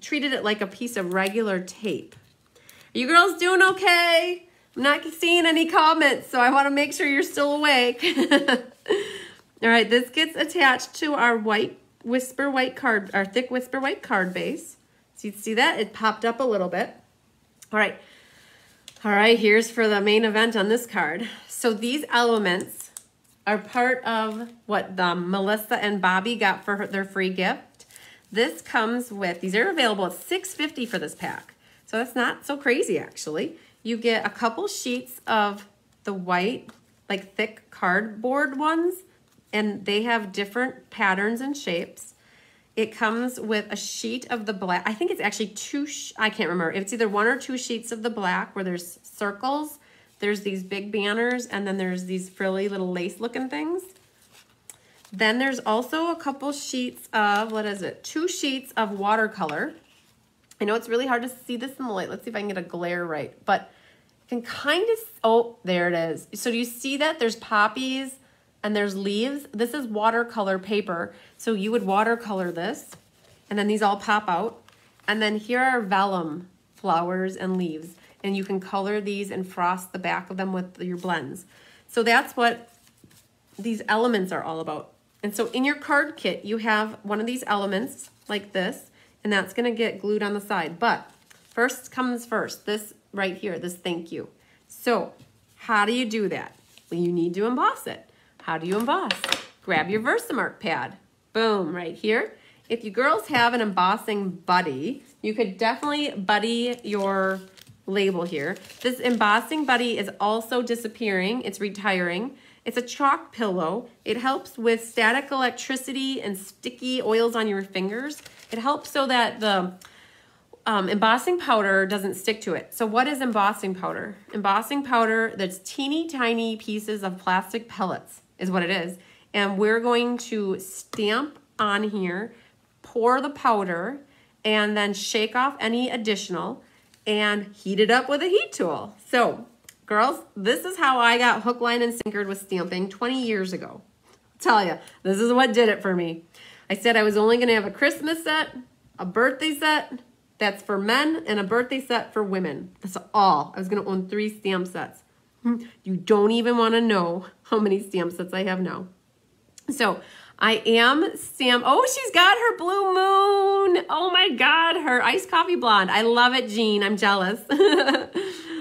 treated it like a piece of regular tape. Are you girls doing okay? I'm not seeing any comments, so I want to make sure you're still awake. All right, this gets attached to our white Whisper White card, our thick Whisper White card base. So you can see that it popped up a little bit. All right, all right, here's for the main event on this card. So these elements are part of what the Melissa and Bobby got for her, their free gift. This comes with, these are available at six fifty for this pack. So that's not so crazy actually. You get a couple sheets of the white, like thick cardboard ones, and they have different patterns and shapes. It comes with a sheet of the black, I think it's actually two, I can't remember. It's either one or two sheets of the black where there's circles, there's these big banners, and then there's these frilly little lace looking things. Then there's also a couple sheets of, what is it? Two sheets of watercolor. I know it's really hard to see this in the light. Let's see if I can get a glare right. But can kind of, oh, there it is. So do you see that there's poppies and there's leaves? This is watercolor paper. So you would watercolor this and then these all pop out. And then here are vellum flowers and leaves. And you can color these and frost the back of them with your blends. So that's what these elements are all about. And so in your card kit, you have one of these elements like this, and that's gonna get glued on the side. But first comes first, this right here, this thank you. So how do you do that? Well, you need to emboss it. How do you emboss? Grab your Versamark pad, boom, right here. If you girls have an embossing buddy, you could definitely buddy your label here. This embossing buddy is also disappearing. It's retiring. It's a chalk pillow. It helps with static electricity and sticky oils on your fingers. It helps so that the um, embossing powder doesn't stick to it. So what is embossing powder? Embossing powder, that's teeny tiny pieces of plastic pellets is what it is. And we're going to stamp on here, pour the powder, and then shake off any additional and heat it up with a heat tool. So girls, this is how I got hook, line, and sinkered with stamping twenty years ago. I'll tell you, this is what did it for me. I said I was only gonna have a Christmas set, a birthday set, that's for men, and a birthday set for women. That's all. I was gonna own three stamp sets. You don't even wanna know how many stamp sets I have now. So I am Sam. Oh, she's got her blue moon. Oh my God, her iced coffee blonde. I love it, Jean. I'm jealous.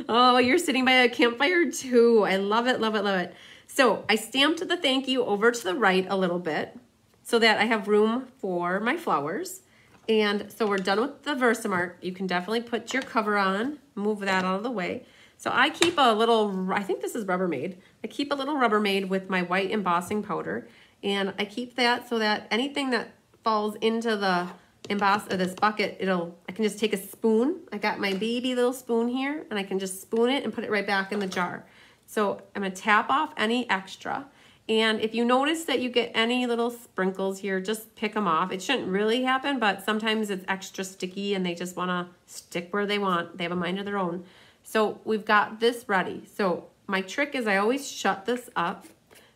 Oh, you're sitting by a campfire too. I love it, love it, love it. So I stamped the thank you over to the right a little bit so that I have room for my flowers. And so we're done with the Versamark. You can definitely put your cover on, move that out of the way. So I keep a little, I think this is Rubbermaid. I keep a little Rubbermaid with my white embossing powder. And I keep that so that anything that falls into the emboss or this bucket, it'll, I can just take a spoon. I got my baby little spoon here and I can just spoon it and put it right back in the jar. So I'm gonna tap off any extra. And if you notice that you get any little sprinkles here, just pick them off. It shouldn't really happen, but sometimes it's extra sticky and they just wanna stick where they want. They have a mind of their own. So we've got this ready. So my trick is I always shut this up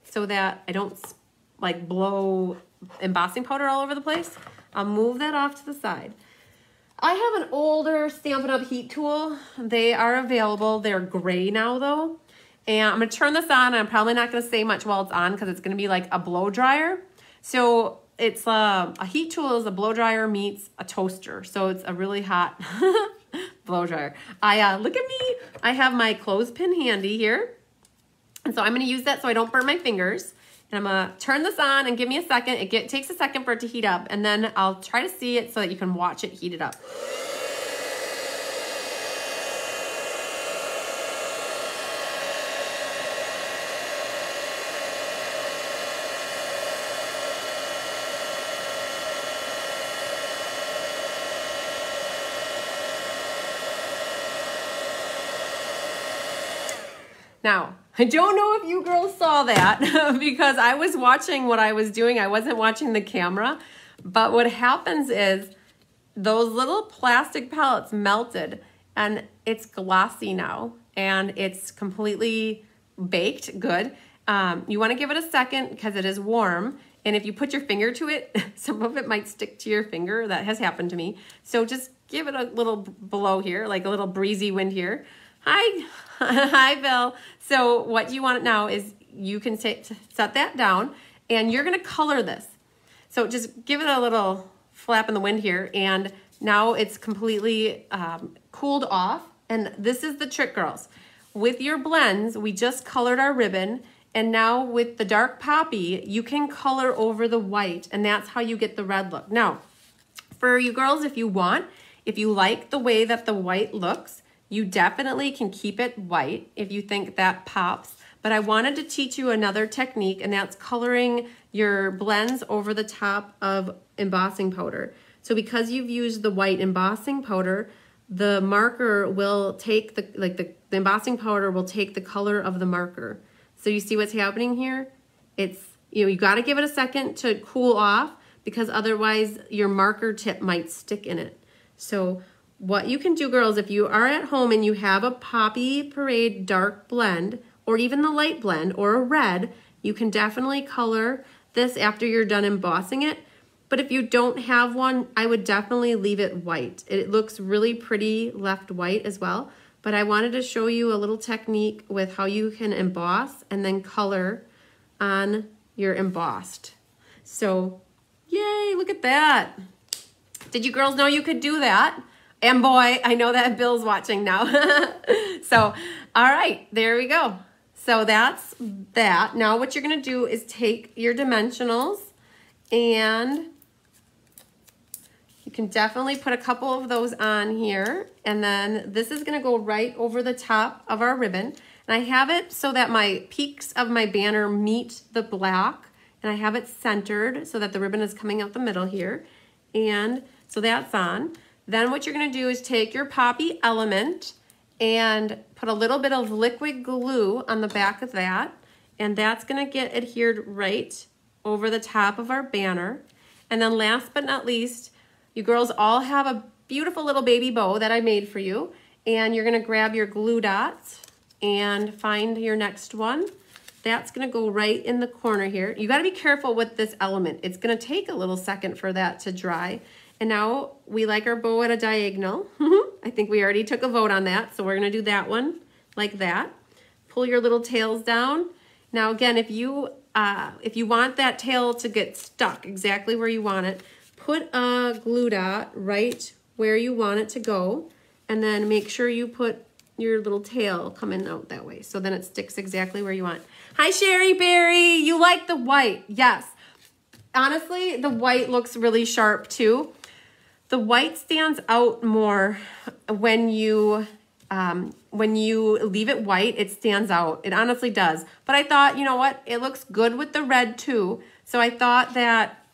so that I don't like blow embossing powder all over the place. I'll move that off to the side. I have an older Stampin' Up! Heat tool. They are available. They're gray now though. And I'm gonna turn this on and I'm probably not gonna say much while it's on because it's gonna be like a blow dryer. So it's a, a heat tool is a blow dryer meets a toaster. So it's a really hot blow dryer. I, uh, look at me. I have my clothespin handy here. And so I'm gonna use that so I don't burn my fingers. And I'm gonna turn this on and give me a second. It get, takes a second for it to heat up and then I'll try to see it so that you can watch it heat it up. Now, I don't know if you girls saw that because I was watching what I was doing. I wasn't watching the camera, but what happens is those little plastic pellets melted and it's glossy now and it's completely baked good. Um, you wanna give it a second because it is warm. And if you put your finger to it, some of it might stick to your finger. That has happened to me. So just give it a little blow here, like a little breezy wind here. Hi, hi, Bill. So what you want now is you can set that down and you're gonna color this. So just give it a little flap in the wind here and now it's completely um, cooled off. And this is the trick, girls. With your blends, we just colored our ribbon and now with the dark poppy, you can color over the white and that's how you get the red look. Now, for you girls, if you want, if you like the way that the white looks, you definitely can keep it white if you think that pops, but I wanted to teach you another technique and that's coloring your blends over the top of embossing powder. So because you've used the white embossing powder, the marker will take the, like the, the embossing powder will take the color of the marker. So you see what's happening here? It's, you know, you gotta give it a second to cool off because otherwise your marker tip might stick in it. So what you can do, girls, if you are at home and you have a Poppy Parade dark blend or even the light blend or a red, you can definitely color this after you're done embossing it. But if you don't have one, I would definitely leave it white. It looks really pretty left white as well. But I wanted to show you a little technique with how you can emboss and then color on your embossed. So, yay, look at that. Did you girls know you could do that? And boy, I know that Bill's watching now. So, all right, there we go. So that's that. Now what you're gonna do is take your dimensionals, and you can definitely put a couple of those on here. And then this is gonna go right over the top of our ribbon. And I have it so that my peaks of my banner meet the black, and I have it centered so that the ribbon is coming out the middle here. And so that's on. Then what you're gonna do is take your Poppy element and put a little bit of liquid glue on the back of that, and that's gonna get adhered right over the top of our banner. And then last but not least, you girls all have a beautiful little baby bow that I made for you, and you're gonna grab your glue dots and find your next one. That's gonna go right in the corner here. You gotta be careful with this element. It's gonna take a little second for that to dry. And now we like our bow at a diagonal. I think we already took a vote on that, so we're gonna do that one like that. Pull your little tails down. Now again, if you uh, if you want that tail to get stuck exactly where you want it, put a glue dot right where you want it to go, and then make sure you put your little tail coming out that way, so then it sticks exactly where you want. Hi, Sherry Berry, you like the white, yes. Honestly, the white looks really sharp too. The white stands out more when you um, when you leave it white. It stands out. It honestly does. But I thought, you know what? It looks good with the red too. So I thought that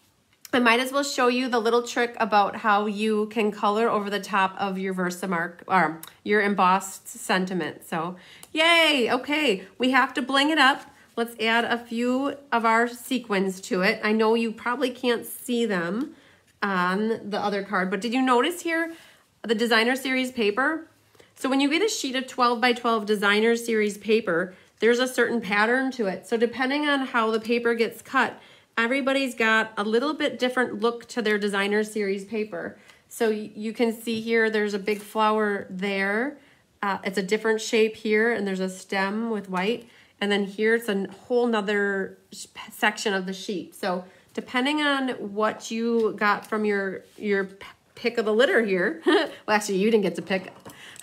I might as well show you the little trick about how you can color over the top of your Versamark or your embossed sentiment. So yay! Okay, we have to bling it up. Let's add a few of our sequins to it. I know you probably can't see them on the other card, but did you notice here the Designer Series paper? So when you get a sheet of twelve by twelve Designer Series paper, there's a certain pattern to it. So depending on how the paper gets cut, everybody's got a little bit different look to their Designer Series paper. So you can see here there's a big flower there. Uh, it's a different shape here, and there's a stem with white. And then here it's a whole nother section of the sheet. So depending on what you got from your, your pick of the litter here, well, actually you didn't get to pick,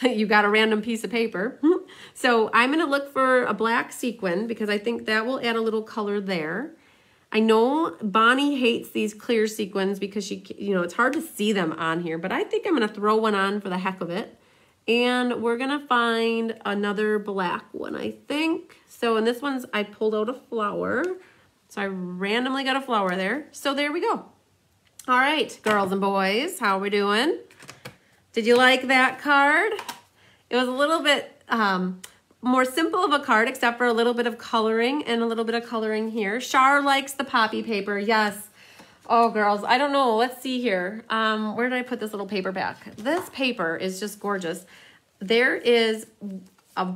you got a random piece of paper. So I'm gonna look for a black sequin because I think that will add a little color there. I know Bonnie hates these clear sequins because she, you know, it's hard to see them on here, but I think I'm gonna throw one on for the heck of it. And we're gonna find another black one, I think. So, and this one's, I pulled out a flower. So I randomly got a flower there. So there we go. All right, girls and boys, how are we doing? Did you like that card? It was a little bit um, more simple of a card, except for a little bit of coloring and a little bit of coloring here. Char likes the Poppy paper, yes. Oh, girls, I don't know. Let's see here. Um, where did I put this little paper back? This paper is just gorgeous. There is a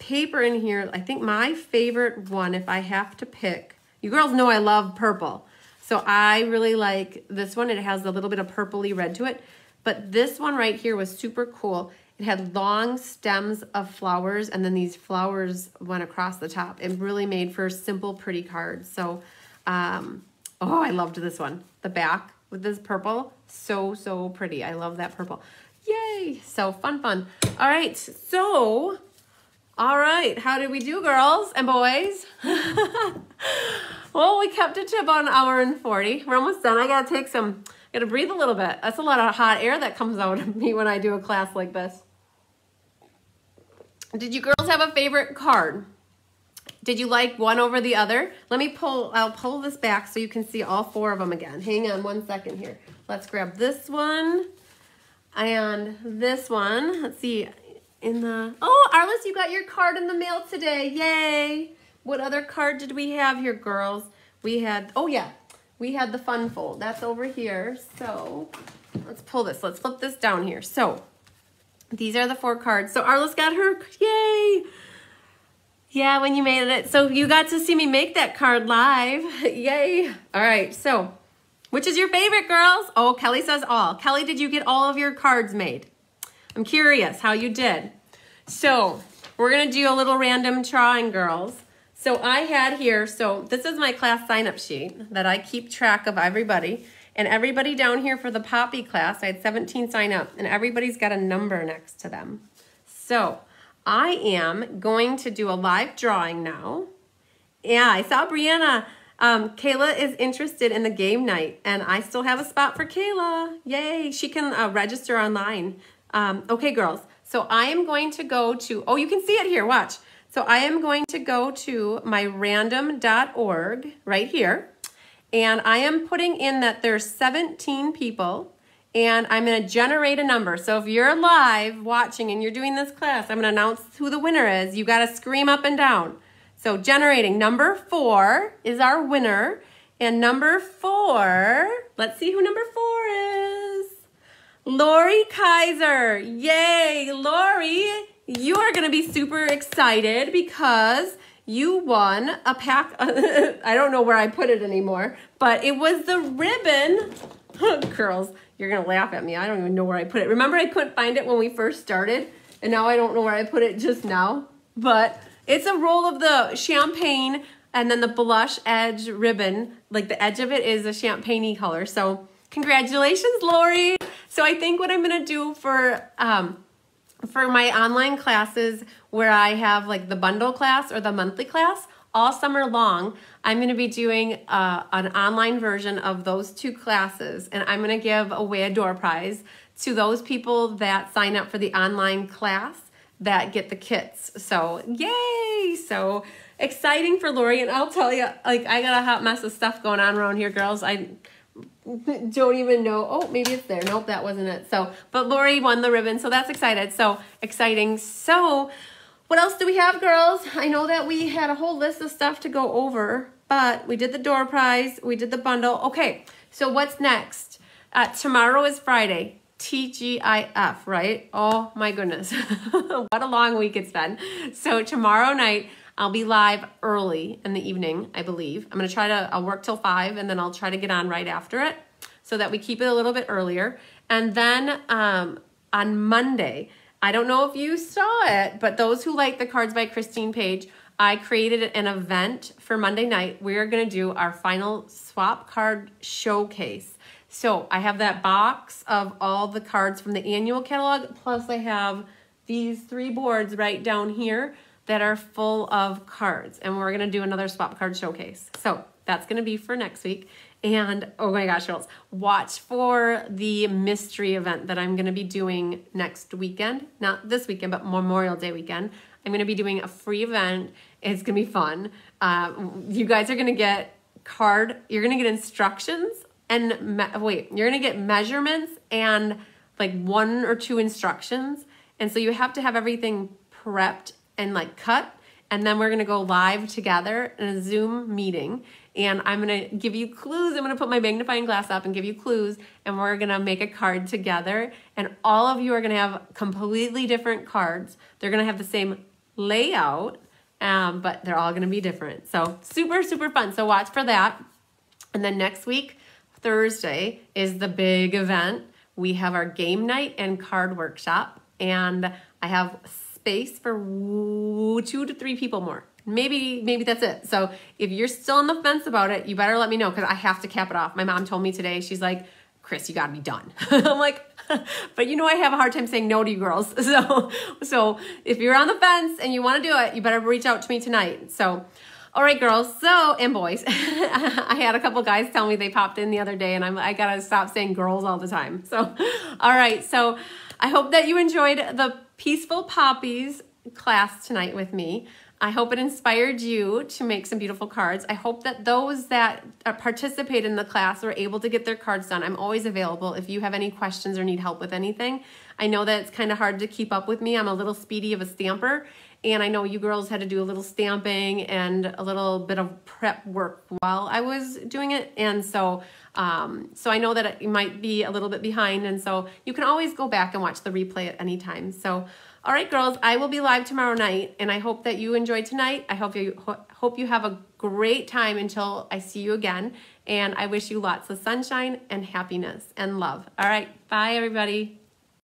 paper in here, I think my favorite one, if I have to pick. You girls know I love purple. So I really like this one. It has a little bit of purpley red to it. But this one right here was super cool. It had long stems of flowers, and then these flowers went across the top. It really made for simple, pretty cards. So, um, oh, I loved this one. The back with this purple, so, so pretty. I love that purple. Yay, so fun, fun. All right, so... All right, how did we do, girls and boys? Well, we kept it to about an hour and forty. We're almost done. I gotta take some, I gotta breathe a little bit. That's a lot of hot air that comes out of me when I do a class like this. Did you girls have a favorite card? Did you like one over the other? Let me pull, I'll pull this back so you can see all four of them again. Hang on one second here. Let's grab this one and this one. Let's see. In the, oh, Arliss, you got your card in the mail today. Yay. What other card did we have here, girls? We had, oh yeah, we had the fun fold. That's over here. So let's pull this. Let's flip this down here. So These are the four cards. So Arla's got her, yay! Yeah, when you made it. So you got to see me make that card live. Yay. All right, so which is your favorite, girls? Oh, Kelly says all. Kelly, did you get all of your cards made? I'm curious how you did. So we're going to do a little random drawing, girls. So I had here, so this is my class sign-up sheet that I keep track of everybody. And everybody down here for the Poppy class, I had seventeen sign up, and everybody's got a number next to them. So I am going to do a live drawing now. Yeah, I saw Brianna. Um, Kayla is interested in the game night, and I still have a spot for Kayla. Yay, she can uh, register online. Um, okay, girls, so I am going to go to, oh, you can see it here, watch. So I am going to go to my random dot org right here, and I am putting in that there's seventeen people, and I'm going to generate a number. So if you're live watching and you're doing this class, I'm going to announce who the winner is. You got to scream up and down. So generating number four is our winner, and number four, let's see who number four is. Lori Kaiser. Yay, Lori, you are going to be super excited because you won a pack. I don't know where I put it anymore, but it was the ribbon. Girls, you're going to laugh at me. I don't even know where I put it. Remember, I couldn't find it when we first started, and now I don't know where I put it just now, but it's a roll of the champagne, and then the blush edge ribbon, like the edge of it is a champagne-y color. So congratulations, Lori. So I think what I'm gonna do for, um, for my online classes where I have like the bundle class or the monthly class all summer long, I'm gonna be doing uh, an online version of those two classes, and I'm gonna give away a door prize to those people that sign up for the online class that get the kits. So yay, so exciting for Lori. And I'll tell you, like, I got a hot mess of stuff going on around here, girls. I don't even know. Oh, maybe it's there. Nope, that wasn't it. So, but Lori won the ribbon, so that's excited. So exciting. So what else do we have, girls? I know that we had a whole list of stuff to go over, but we did the door prize, we did the bundle. Okay, so what's next? Uh, tomorrow is Friday. T G I F, right? Oh my goodness. What a long week it's been. So tomorrow night, I'll be live early in the evening, I believe. I'm gonna try to, I'll work till five, and then I'll try to get on right after it so that we keep it a little bit earlier. And then um, on Monday, I don't know if you saw it, but those who like the Cards by Christine page, I created an event for Monday night. We're gonna do our final swap card showcase. So I have that box of all the cards from the annual catalog, plus I have these three boards right down here that are full of cards, and we're gonna do another swap card showcase. So that's gonna be for next week. And oh my gosh, girls, watch for the mystery event that I'm gonna be doing next weekend, not this weekend, but Memorial Day weekend. I'm gonna be doing a free event. It's gonna be fun. Uh, you guys are gonna get card, you're gonna get instructions and wait, you're gonna get measurements and like one or two instructions. And so you have to have everything prepped and like cut. And then we're gonna go live together in a Zoom meeting. And I'm gonna give you clues. I'm gonna put my magnifying glass up and give you clues. And we're gonna make a card together. And all of you are gonna have completely different cards. They're gonna have the same layout, um, but they're all gonna be different. So super, super fun. So watch for that. And then next week, Thursday, is the big event. We have our game night and card workshop, and I have space for two to three people more. Maybe, maybe that's it. So if you're still on the fence about it, you better let me know, because I have to cap it off. My mom told me today, she's like, Chris, you gotta be done. I'm like, but you know, I have a hard time saying no to you girls. So, so if you're on the fence and you wanna do it, you better reach out to me tonight. So, all right, girls, so, and boys. I had a couple guys tell me they popped in the other day, and I'm, I gotta stop saying girls all the time. So, all right, so I hope that you enjoyed the Peaceful Poppies class tonight with me. I hope it inspired you to make some beautiful cards. I hope that those that participate in the class were able to get their cards done. I'm always available if you have any questions or need help with anything. I know that it's kind of hard to keep up with me. I'm a little speedy of a stamper, and I know you girls had to do a little stamping and a little bit of prep work while I was doing it. And so Um, so I know that it might be a little bit behind, and so you can always go back and watch the replay at any time. So, all right, girls, I will be live tomorrow night, and I hope that you enjoyed tonight. I hope you ho hope you have a great time until I see you again, and I wish you lots of sunshine and happiness and love. All right, bye, everybody.